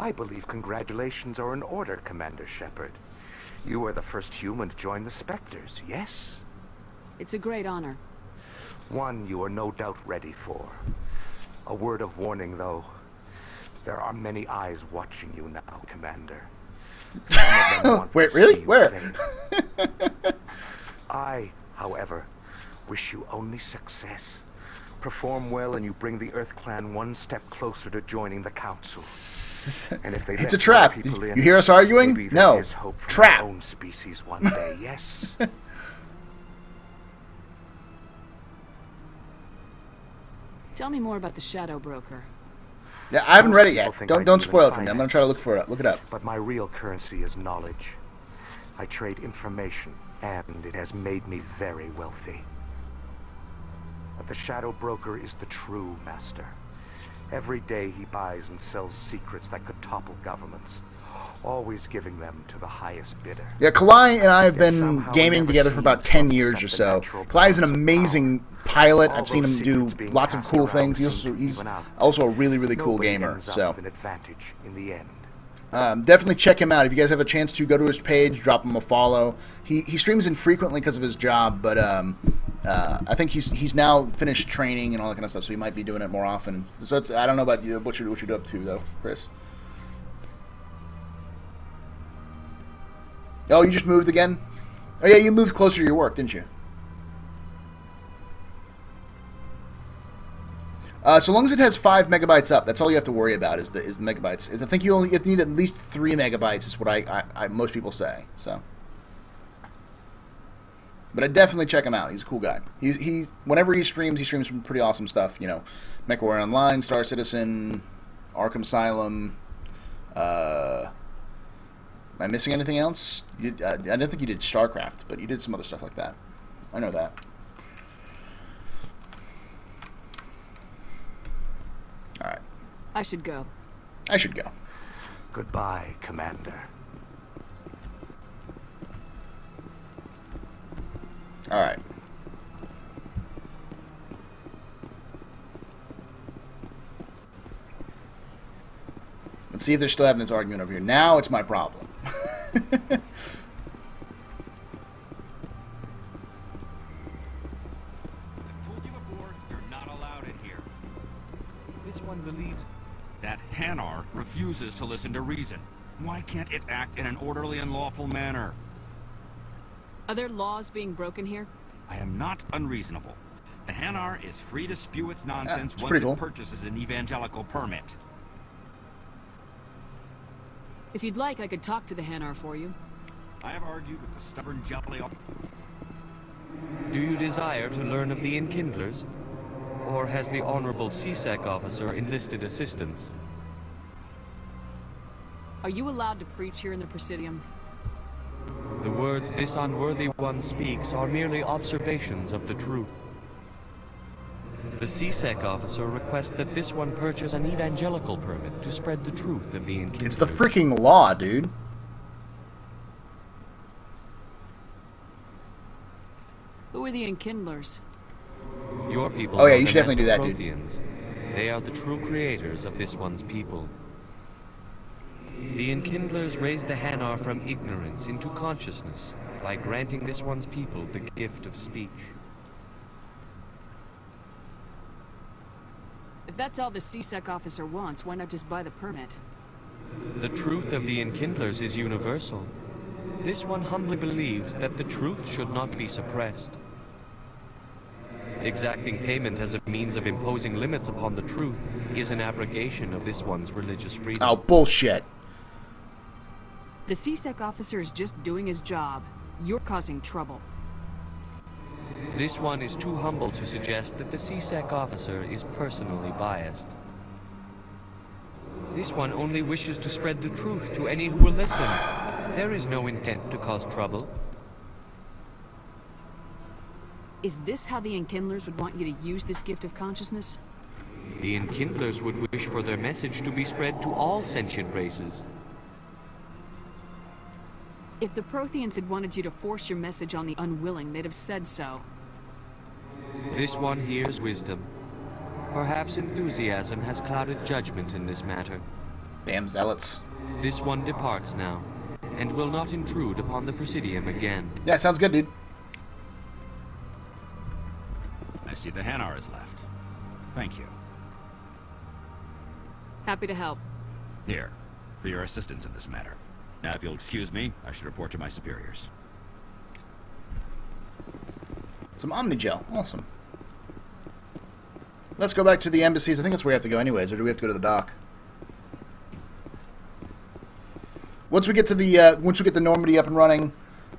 I believe congratulations are in order, Commander Shepard. You are the first human to join the Spectres, yes? It's a great honor. One you are no doubt ready for. A word of warning, though. There are many eyes watching you now, Commander. Wait, really? Where? I, however, wish you only success. Perform well and you bring the Earth Clan one step closer to joining the council. And if they it's a trap. You, in, you hear us arguing? No. Hope for trap. Own species one day, yes. Tell me more about the Shadow Broker. Yeah, I haven't read it yet. Don't don't spoil it for me. I'm gonna try to look for it. Look it up. But my real currency is knowledge. I trade information, and it has made me very wealthy. But the Shadow Broker is the true master. Every day he buys and sells secrets that could topple governments, always giving them to the highest bidder. Yeah, Kalai and I have been gaming together for about ten years or so. Kalai's an amazing pilot. I've seen him do lots of cool things. He's also, he's also a really, really cool gamer. So um, definitely check him out. If you guys have a chance to, go to his page, drop him a follow. He, he streams infrequently because of his job, but um, uh, I think he's he's now finished training and all that kind of stuff, so he might be doing it more often. So it's, I don't know about you, what you're, what you're up to, though, Chris. Oh, you just moved again? Oh, yeah, you moved closer to your work, didn't you? Uh, so long as it has five megabytes up, that's all you have to worry about is the is the megabytes. I think you only you need at least three megabytes is what I, I, I most people say. So, but I definitely check him out. He's a cool guy. He he. Whenever he streams, he streams some pretty awesome stuff. You know, MechWarrior Online, Star Citizen, Arkham Asylum. Uh, am I missing anything else? You, I, I don't think you did StarCraft, but you did some other stuff like that. I know that. All right. I should go. I should go. Goodbye, Commander. All right. Let's see if they're still having this argument over here. Now it's my problem. Believes that Hanar refuses to listen to reason. Why can't it act in an orderly and lawful manner? Are there laws being broken here? I am not unreasonable. The Hanar is free to spew its nonsense ah, once cool. it purchases an evangelical permit. If you'd like, I could talk to the Hanar for you. I have argued with the stubborn jelly. Do you desire to learn of the Enkindlers? Or has the Honorable C-Sec officer enlisted assistance? Are you allowed to preach here in the Presidium? The words this unworthy one speaks are merely observations of the truth. The C-Sec officer requests that this one purchase an evangelical permit to spread the truth of the Enkindlers. It's the freaking law, dude. Who are the Enkindlers? Your people oh yeah, you should definitely do that, Protheans. Dude. They are the true creators of this one's people. The Enkindlers raised the Hanar from ignorance into consciousness by granting this one's people the gift of speech. If that's all the C-Sec officer wants, why not just buy the permit? The truth of the Enkindlers is universal. This one humbly believes that the truth should not be suppressed. Exacting payment as a means of imposing limits upon the truth is an abrogation of this one's religious freedom. Oh, bullshit. The C-Sec officer is just doing his job. You're causing trouble. This one is too humble to suggest that the C-Sec officer is personally biased. This one only wishes to spread the truth to any who will listen. There is no intent to cause trouble. Is this how the Enkindlers would want you to use this gift of consciousness? The Enkindlers would wish for their message to be spread to all sentient races. If the Protheans had wanted you to force your message on the unwilling, they'd have said so. This one hears wisdom. Perhaps enthusiasm has clouded judgment in this matter. Damn zealots. This one departs now, and will not intrude upon the Presidium again. Yeah, sounds good, dude. I see the Hanar is left. Thank you. Happy to help. Here, for your assistance in this matter. Now, if you'll excuse me, I should report to my superiors. Some Omnigel. Awesome. Let's go back to the embassies. I think that's where we have to go anyways, or do we have to go to the dock? Once we get to the uh, once we get the Normandy up and running,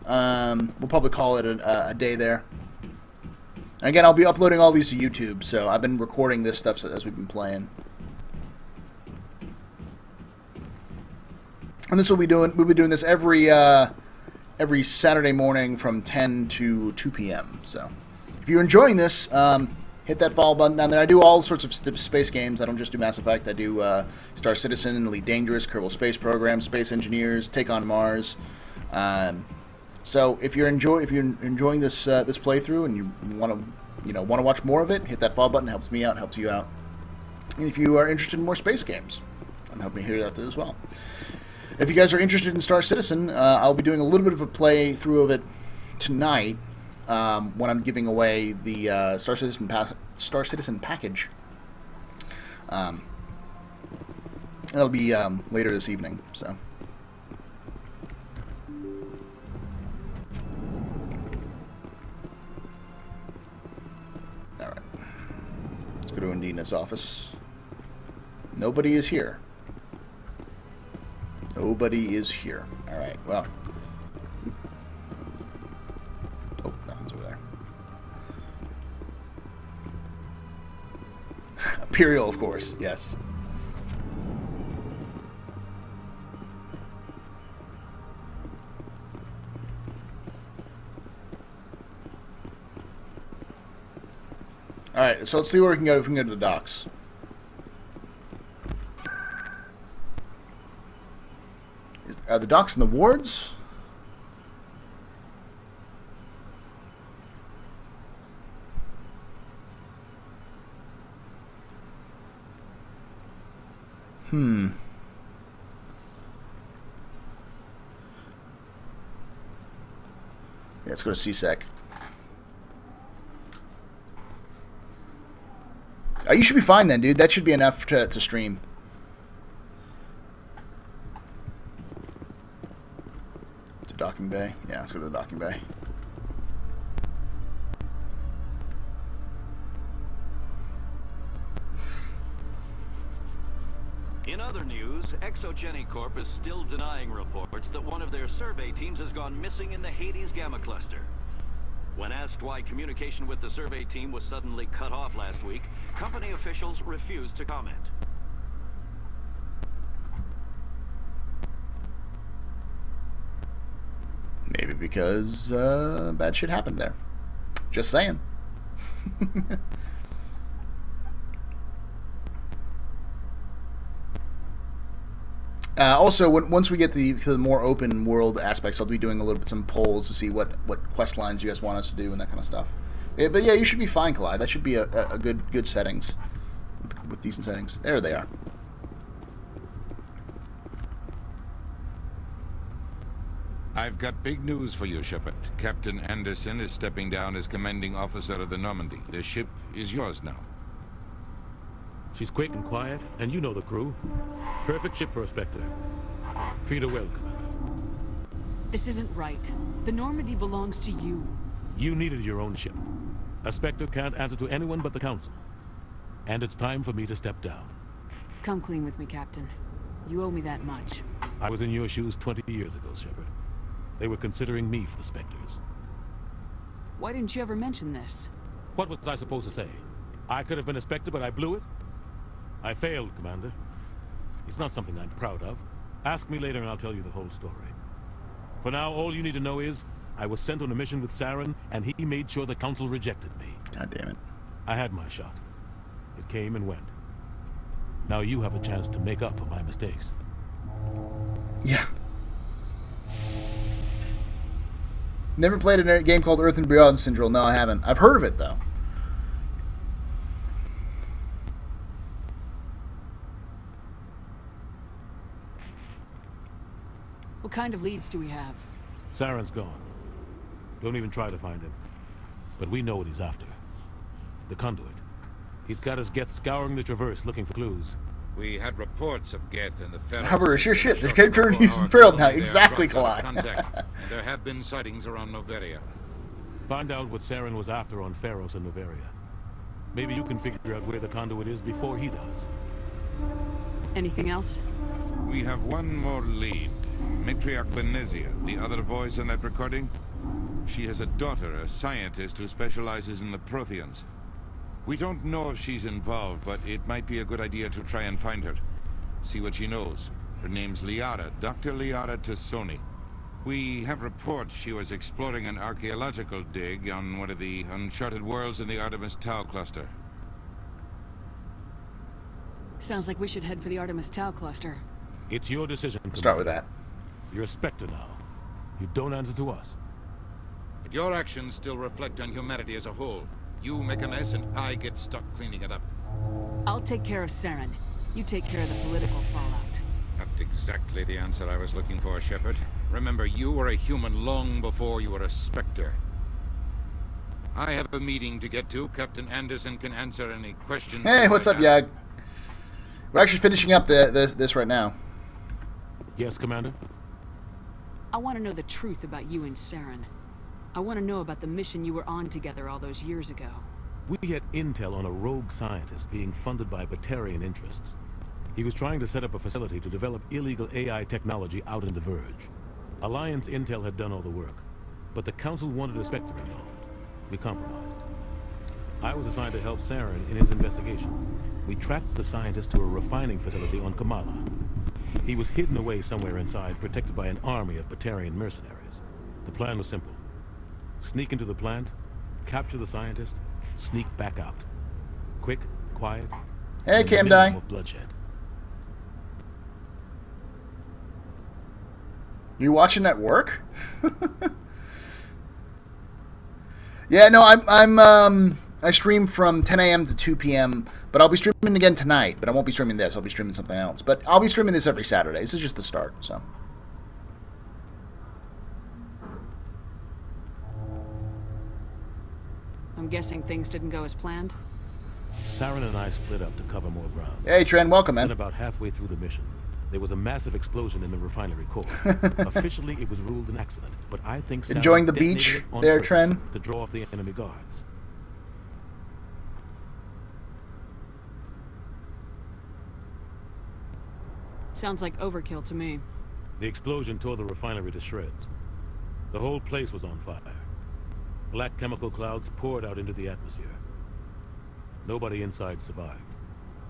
um, we'll probably call it a, a day there. And again, I'll be uploading all these to YouTube, so I've been recording this stuff as we've been playing. And this will be doing we'll be doing this every uh, every Saturday morning from ten to two P M So if you're enjoying this, um, hit that follow button down there. I do all sorts of space games. I don't just do Mass Effect. I do uh, Star Citizen, Elite Dangerous, Kerbal Space Program, Space Engineers, Take on Mars. Um, so if you're enjoy if you're enjoying this uh, this playthrough and you want to you know want to watch more of it, hit that follow button. Helps me out. Helps you out. And if you are interested in more space games, I'm hoping you hear that as well. If you guys are interested in Star Citizen, uh, I'll be doing a little bit of a playthrough of it tonight. Um, when I'm giving away the uh, Star Citizen pa Star Citizen package, um, that'll be um, later this evening. So, all right, let's go to Undina's office. Nobody is here. Nobody is here. All right. Well. Imperial, of course, yes. Alright, so let's see where we can go if we can go to the docks. Is, are the docks in the wards? Hmm. Yeah, let's go to C-Sec. Oh, you should be fine then, dude. That should be enough to, to stream. To docking bay. Yeah, let's go to the docking bay. In other news, ExoGenicorp is still denying reports that one of their survey teams has gone missing in the Hades Gamma Cluster. When asked why communication with the survey team was suddenly cut off last week, company officials refused to comment. Maybe because uh, bad shit happened there. Just saying. Uh, also, when, once we get the, to the more open world aspects, I'll be doing a little bit some polls to see what, what quest lines you guys want us to do and that kind of stuff. Yeah, but yeah, you should be fine, Clyde. That should be a, a good good settings, with, with decent settings. There they are. I've got big news for you, Shepard. Captain Anderson is stepping down as commanding officer of the Normandy. The ship is yours now. She's quick and quiet, and you know the crew. Perfect ship for a Spectre. Treat her well, Commander. This isn't right. The Normandy belongs to you. You needed your own ship. A Spectre can't answer to anyone but the Council. And it's time for me to step down. Come clean with me, Captain. You owe me that much. I was in your shoes twenty years ago, Shepard. They were considering me for the Spectres. Why didn't you ever mention this? What was I supposed to say? I could have been a Spectre, but I blew it. I failed, Commander. It's not something I'm proud of. Ask me later and I'll tell you the whole story. For now, all you need to know is, I was sent on a mission with Saren, and he made sure the Council rejected me. God damn it. I had my shot. It came and went. Now you have a chance to make up for my mistakes. Yeah. Never played a game called Earth and Beyond Syndrome. No, I haven't. I've heard of it, though. What kind of leads do we have? Saren's gone. Don't even try to find him. But we know what he's after. The Conduit. He's got us Geth scouring the Traverse looking for clues. We had reports of Geth in the Federal. However, it's your ship. The Captain is imperiled now. Exactly, Clyde. There have been sightings around Noveria. Find out what Saren was after on Pharos and Noveria. Maybe you can figure out where the Conduit is before he does. Anything else? We have one more lead. Matriarch Benezia, the other voice in that recording. She has a daughter, a scientist who specializes in the Protheans. We don't know if she's involved, but it might be a good idea to try and find her. See what she knows. Her name's Liara, Doctor Liara Tassoni. We have reports she was exploring an archaeological dig on one of the uncharted worlds in the Artemis Tau cluster. Sounds like we should head for the Artemis Tau cluster. It's your decision. We'll start with that. You're a Spectre now. You don't answer to us. But your actions still reflect on humanity as a whole. You make a mess and I get stuck cleaning it up. I'll take care of Saren. You take care of the political fallout. Not exactly the answer I was looking for, Shepard. Remember, you were a human long before you were a Spectre. I have a meeting to get to. Captain Anderson can answer any questions. Hey, what's up, Yag? We're actually finishing up the, the, this right now. Yes, Commander? I want to know the truth about you and Saren. I want to know about the mission you were on together all those years ago. We had intel on a rogue scientist being funded by Batarian interests. He was trying to set up a facility to develop illegal A I technology out in the Verge. Alliance intel had done all the work, but the Council wanted a Spectre involved. We compromised. I was assigned to help Saren in his investigation. We tracked the scientist to a refining facility on Kamala. He was hidden away somewhere inside, protected by an army of Batarian mercenaries. The plan was simple. Sneak into the plant, capture the scientist, sneak back out. Quick, quiet. Hey, Cam Dye. Bloodshed. You watching at work? Yeah, no, I'm. I'm. Um, I stream from ten A M to two P M, but I'll be streaming again tonight. But I won't be streaming this. I'll be streaming something else. But I'll be streaming this every Saturday. This is just the start, so. I'm guessing things didn't go as planned. Saren and I split up to cover more ground. Hey, Tren, welcome, man. And about halfway through the mission, there was a massive explosion in the refinery core. Officially, it was ruled an accident, but I think Saren enjoying the beach there, Tren, to draw off the enemy guards. Sounds like overkill to me. The explosion tore the refinery to shreds. The whole place was on fire. Black chemical clouds poured out into the atmosphere. Nobody inside survived.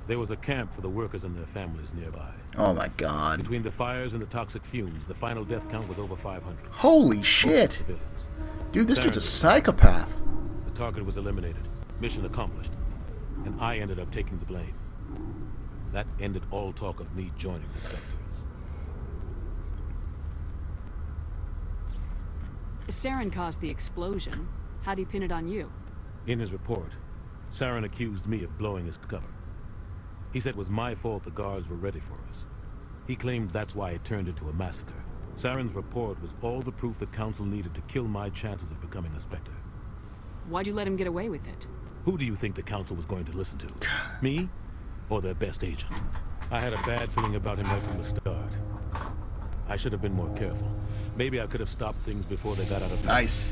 There was a camp for the workers and their families nearby. Oh my god. Between the fires and the toxic fumes, the final death count was over five hundred. Holy shit! Dude, this dude's a psychopath. The target was eliminated. Mission accomplished. And I ended up taking the blame. That ended all talk of me joining the Spectres. Saren caused the explosion. How do you pin it on you? In his report, Saren accused me of blowing his cover. He said it was my fault the guards were ready for us. He claimed that's why it turned into a massacre. Saren's report was all the proof the Council needed to kill my chances of becoming a Spectre. Why'd you let him get away with it? Who do you think the Council was going to listen to? Me? Or their best agent? I had a bad feeling about him right from the start. I should have been more careful. Maybe I could have stopped things before they got out of town. Nice.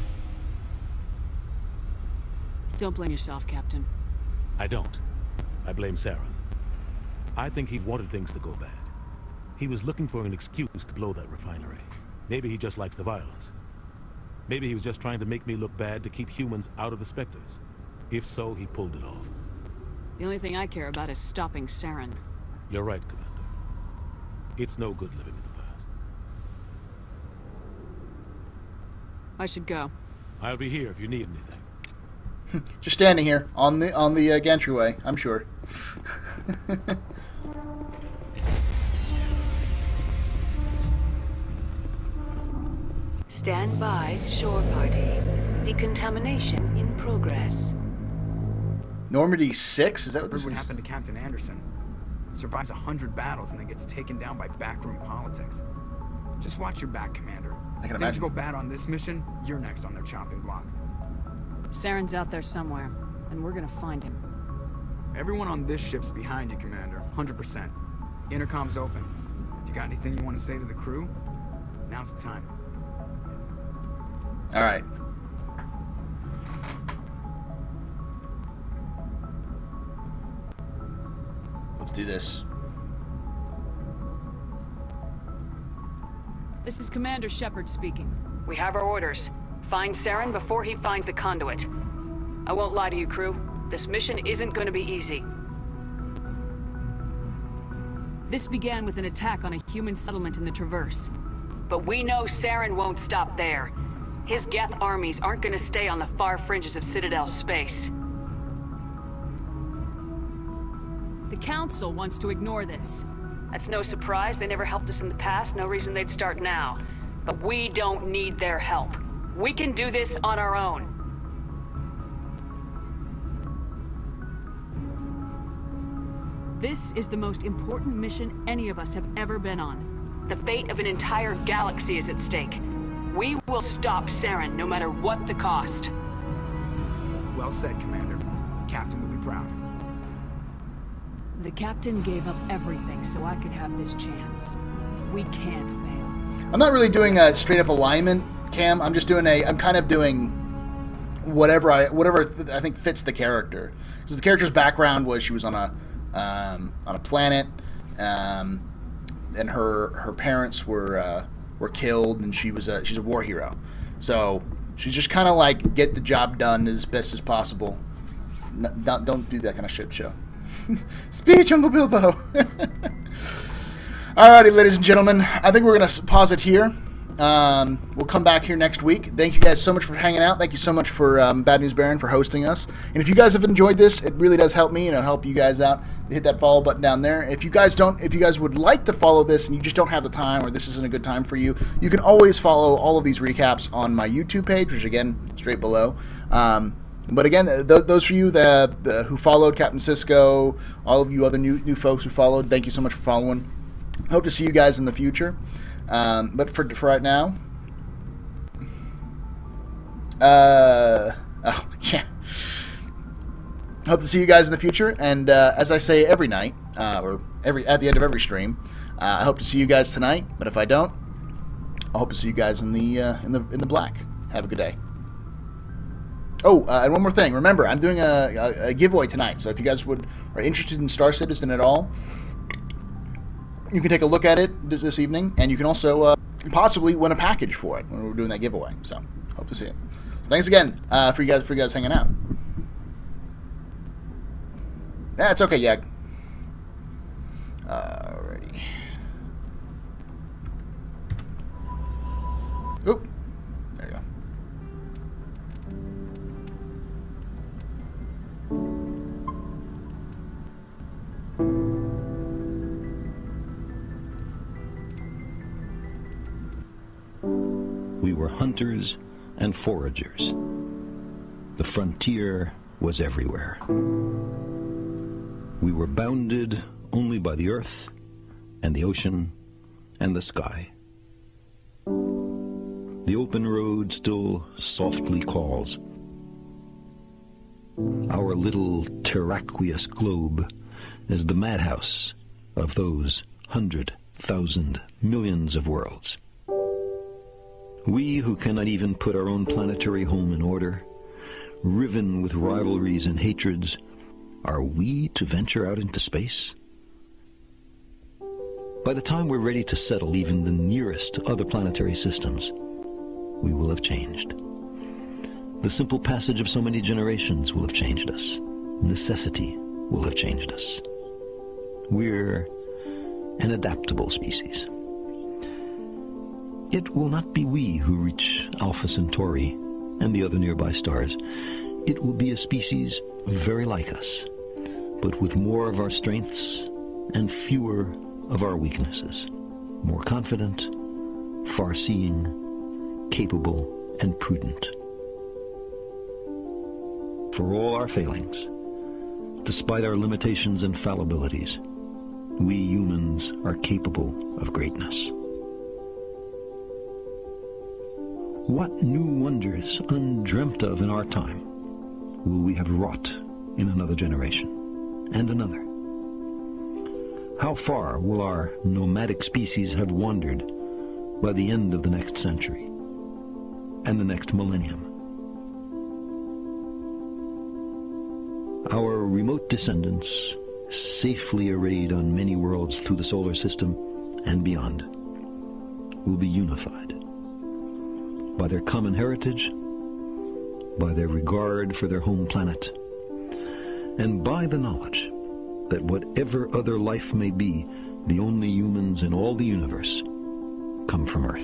Don't blame yourself, Captain. I don't. I blame Saren. I think he wanted things to go bad. He was looking for an excuse to blow that refinery. Maybe he just likes the violence. Maybe he was just trying to make me look bad to keep humans out of the Spectres. If so, he pulled it off. The only thing I care about is stopping Saren. You're right, Commander. It's no good living in the past. I should go. I'll be here if you need anything. Just standing here on the on the uh, gantryway, I'm sure. Stand by, shore party. Decontamination in progress. Normandy six? Is that what this what is? Happened to Captain Anderson? Survives a hundred battles and then gets taken down by backroom politics. Just watch your back, Commander. I can imagine. Things go bad on this mission, you're next on their chopping block. Saren's out there somewhere, and we're gonna find him. Everyone on this ship's behind you, Commander, one hundred percent. Intercom's open. If you got anything you want to say to the crew, now's the time. All right. Let's do this. This is Commander Shepard speaking. We have our orders. Find Saren before he finds the conduit. I won't lie to you, crew. This mission isn't going to be easy. This began with an attack on a human settlement in the Traverse. But we know Saren won't stop there. His Geth armies aren't going to stay on the far fringes of Citadel space. The Council wants to ignore this. That's no surprise. They never helped us in the past. No reason they'd start now. But we don't need their help. We can do this on our own. This is the most important mission any of us have ever been on. The fate of an entire galaxy is at stake. We will stop Saren, no matter what the cost. Well said, Commander. Captain will be proud. The Captain gave up everything so I could have this chance. We can't fail. I'm not really doing a straight-up alignment, Cam. I'm just doing a... I'm kind of doing... Whatever I... Whatever I think fits the character. Because the character's background was she was on a... Um, on a planet, um, and her her parents were uh, were killed, and she was a she's a war hero, so she's just kind of like get the job done as best as possible. No, don't don't do that kind of shit show. Speech, Uncle Bilbo. Alrighty, ladies and gentlemen, I think we're gonna pause it here. Um, we'll come back here next week. Thank you guys so much for hanging out. Thank you so much for um, Bad News Baron for hosting us. And if you guys have enjoyed this, it really does help me, and it'll help you guys out. Hit that follow button down there. If you guys don't, if you guys would like to follow this and you just don't have the time, or this isn't a good time for you, you can always follow all of these recaps on my YouTube page, which again, straight below. Um, but again, th those for you that, the, who followed Captain Cisco, all of you other new new folks who followed, thank you so much for following. Hope to see you guys in the future. Um, but for, for right now, uh, oh, yeah. Hope to see you guys in the future. And uh, as I say every night, uh, or every at the end of every stream, uh, I hope to see you guys tonight. But if I don't, I hope to see you guys in the uh, in the in the black. Have a good day. Oh, uh, and one more thing. Remember, I'm doing a, a, a giveaway tonight. So if you guys would are interested in Star Citizen at all, you can take a look at it this evening, and you can also uh, possibly win a package for it when we're doing that giveaway. So, hope to see it. So thanks again uh, for you guys for you guys hanging out. That's okay, Yag. Alrighty. Oop. There you go. We were hunters and foragers. The frontier was everywhere. We were bounded only by the earth and the ocean and the sky. The open road still softly calls. Our little terraqueous globe is the madhouse of those hundred thousand millions of worlds. We who cannot even put our own planetary home in order, riven with rivalries and hatreds, are we to venture out into space? By the time we're ready to settle even the nearest other planetary systems, we will have changed. The simple passage of so many generations will have changed us. Necessity will have changed us. We're an adaptable species. It will not be we who reach Alpha Centauri and the other nearby stars. It will be a species very like us, but with more of our strengths and fewer of our weaknesses. More confident, far-seeing, capable, and prudent. For all our failings, despite our limitations and fallibilities, we humans are capable of greatness. What new wonders, undreamt of in our time, will we have wrought in another generation, and another? How far will our nomadic species have wandered by the end of the next century, and the next millennium? Our remote descendants, safely arrayed on many worlds through the solar system and beyond, will be unified by their common heritage, by their regard for their home planet, and by the knowledge that whatever other life may be, the only humans in all the universe come from Earth.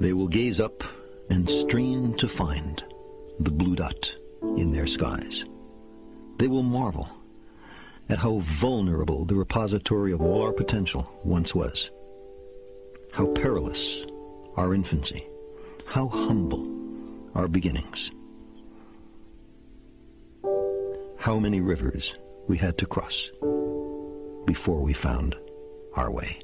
They will gaze up and strain to find the blue dot in their skies. They will marvel at how vulnerable the repository of all our potential once was, how perilous our infancy, how humble our beginnings, how many rivers we had to cross before we found our way.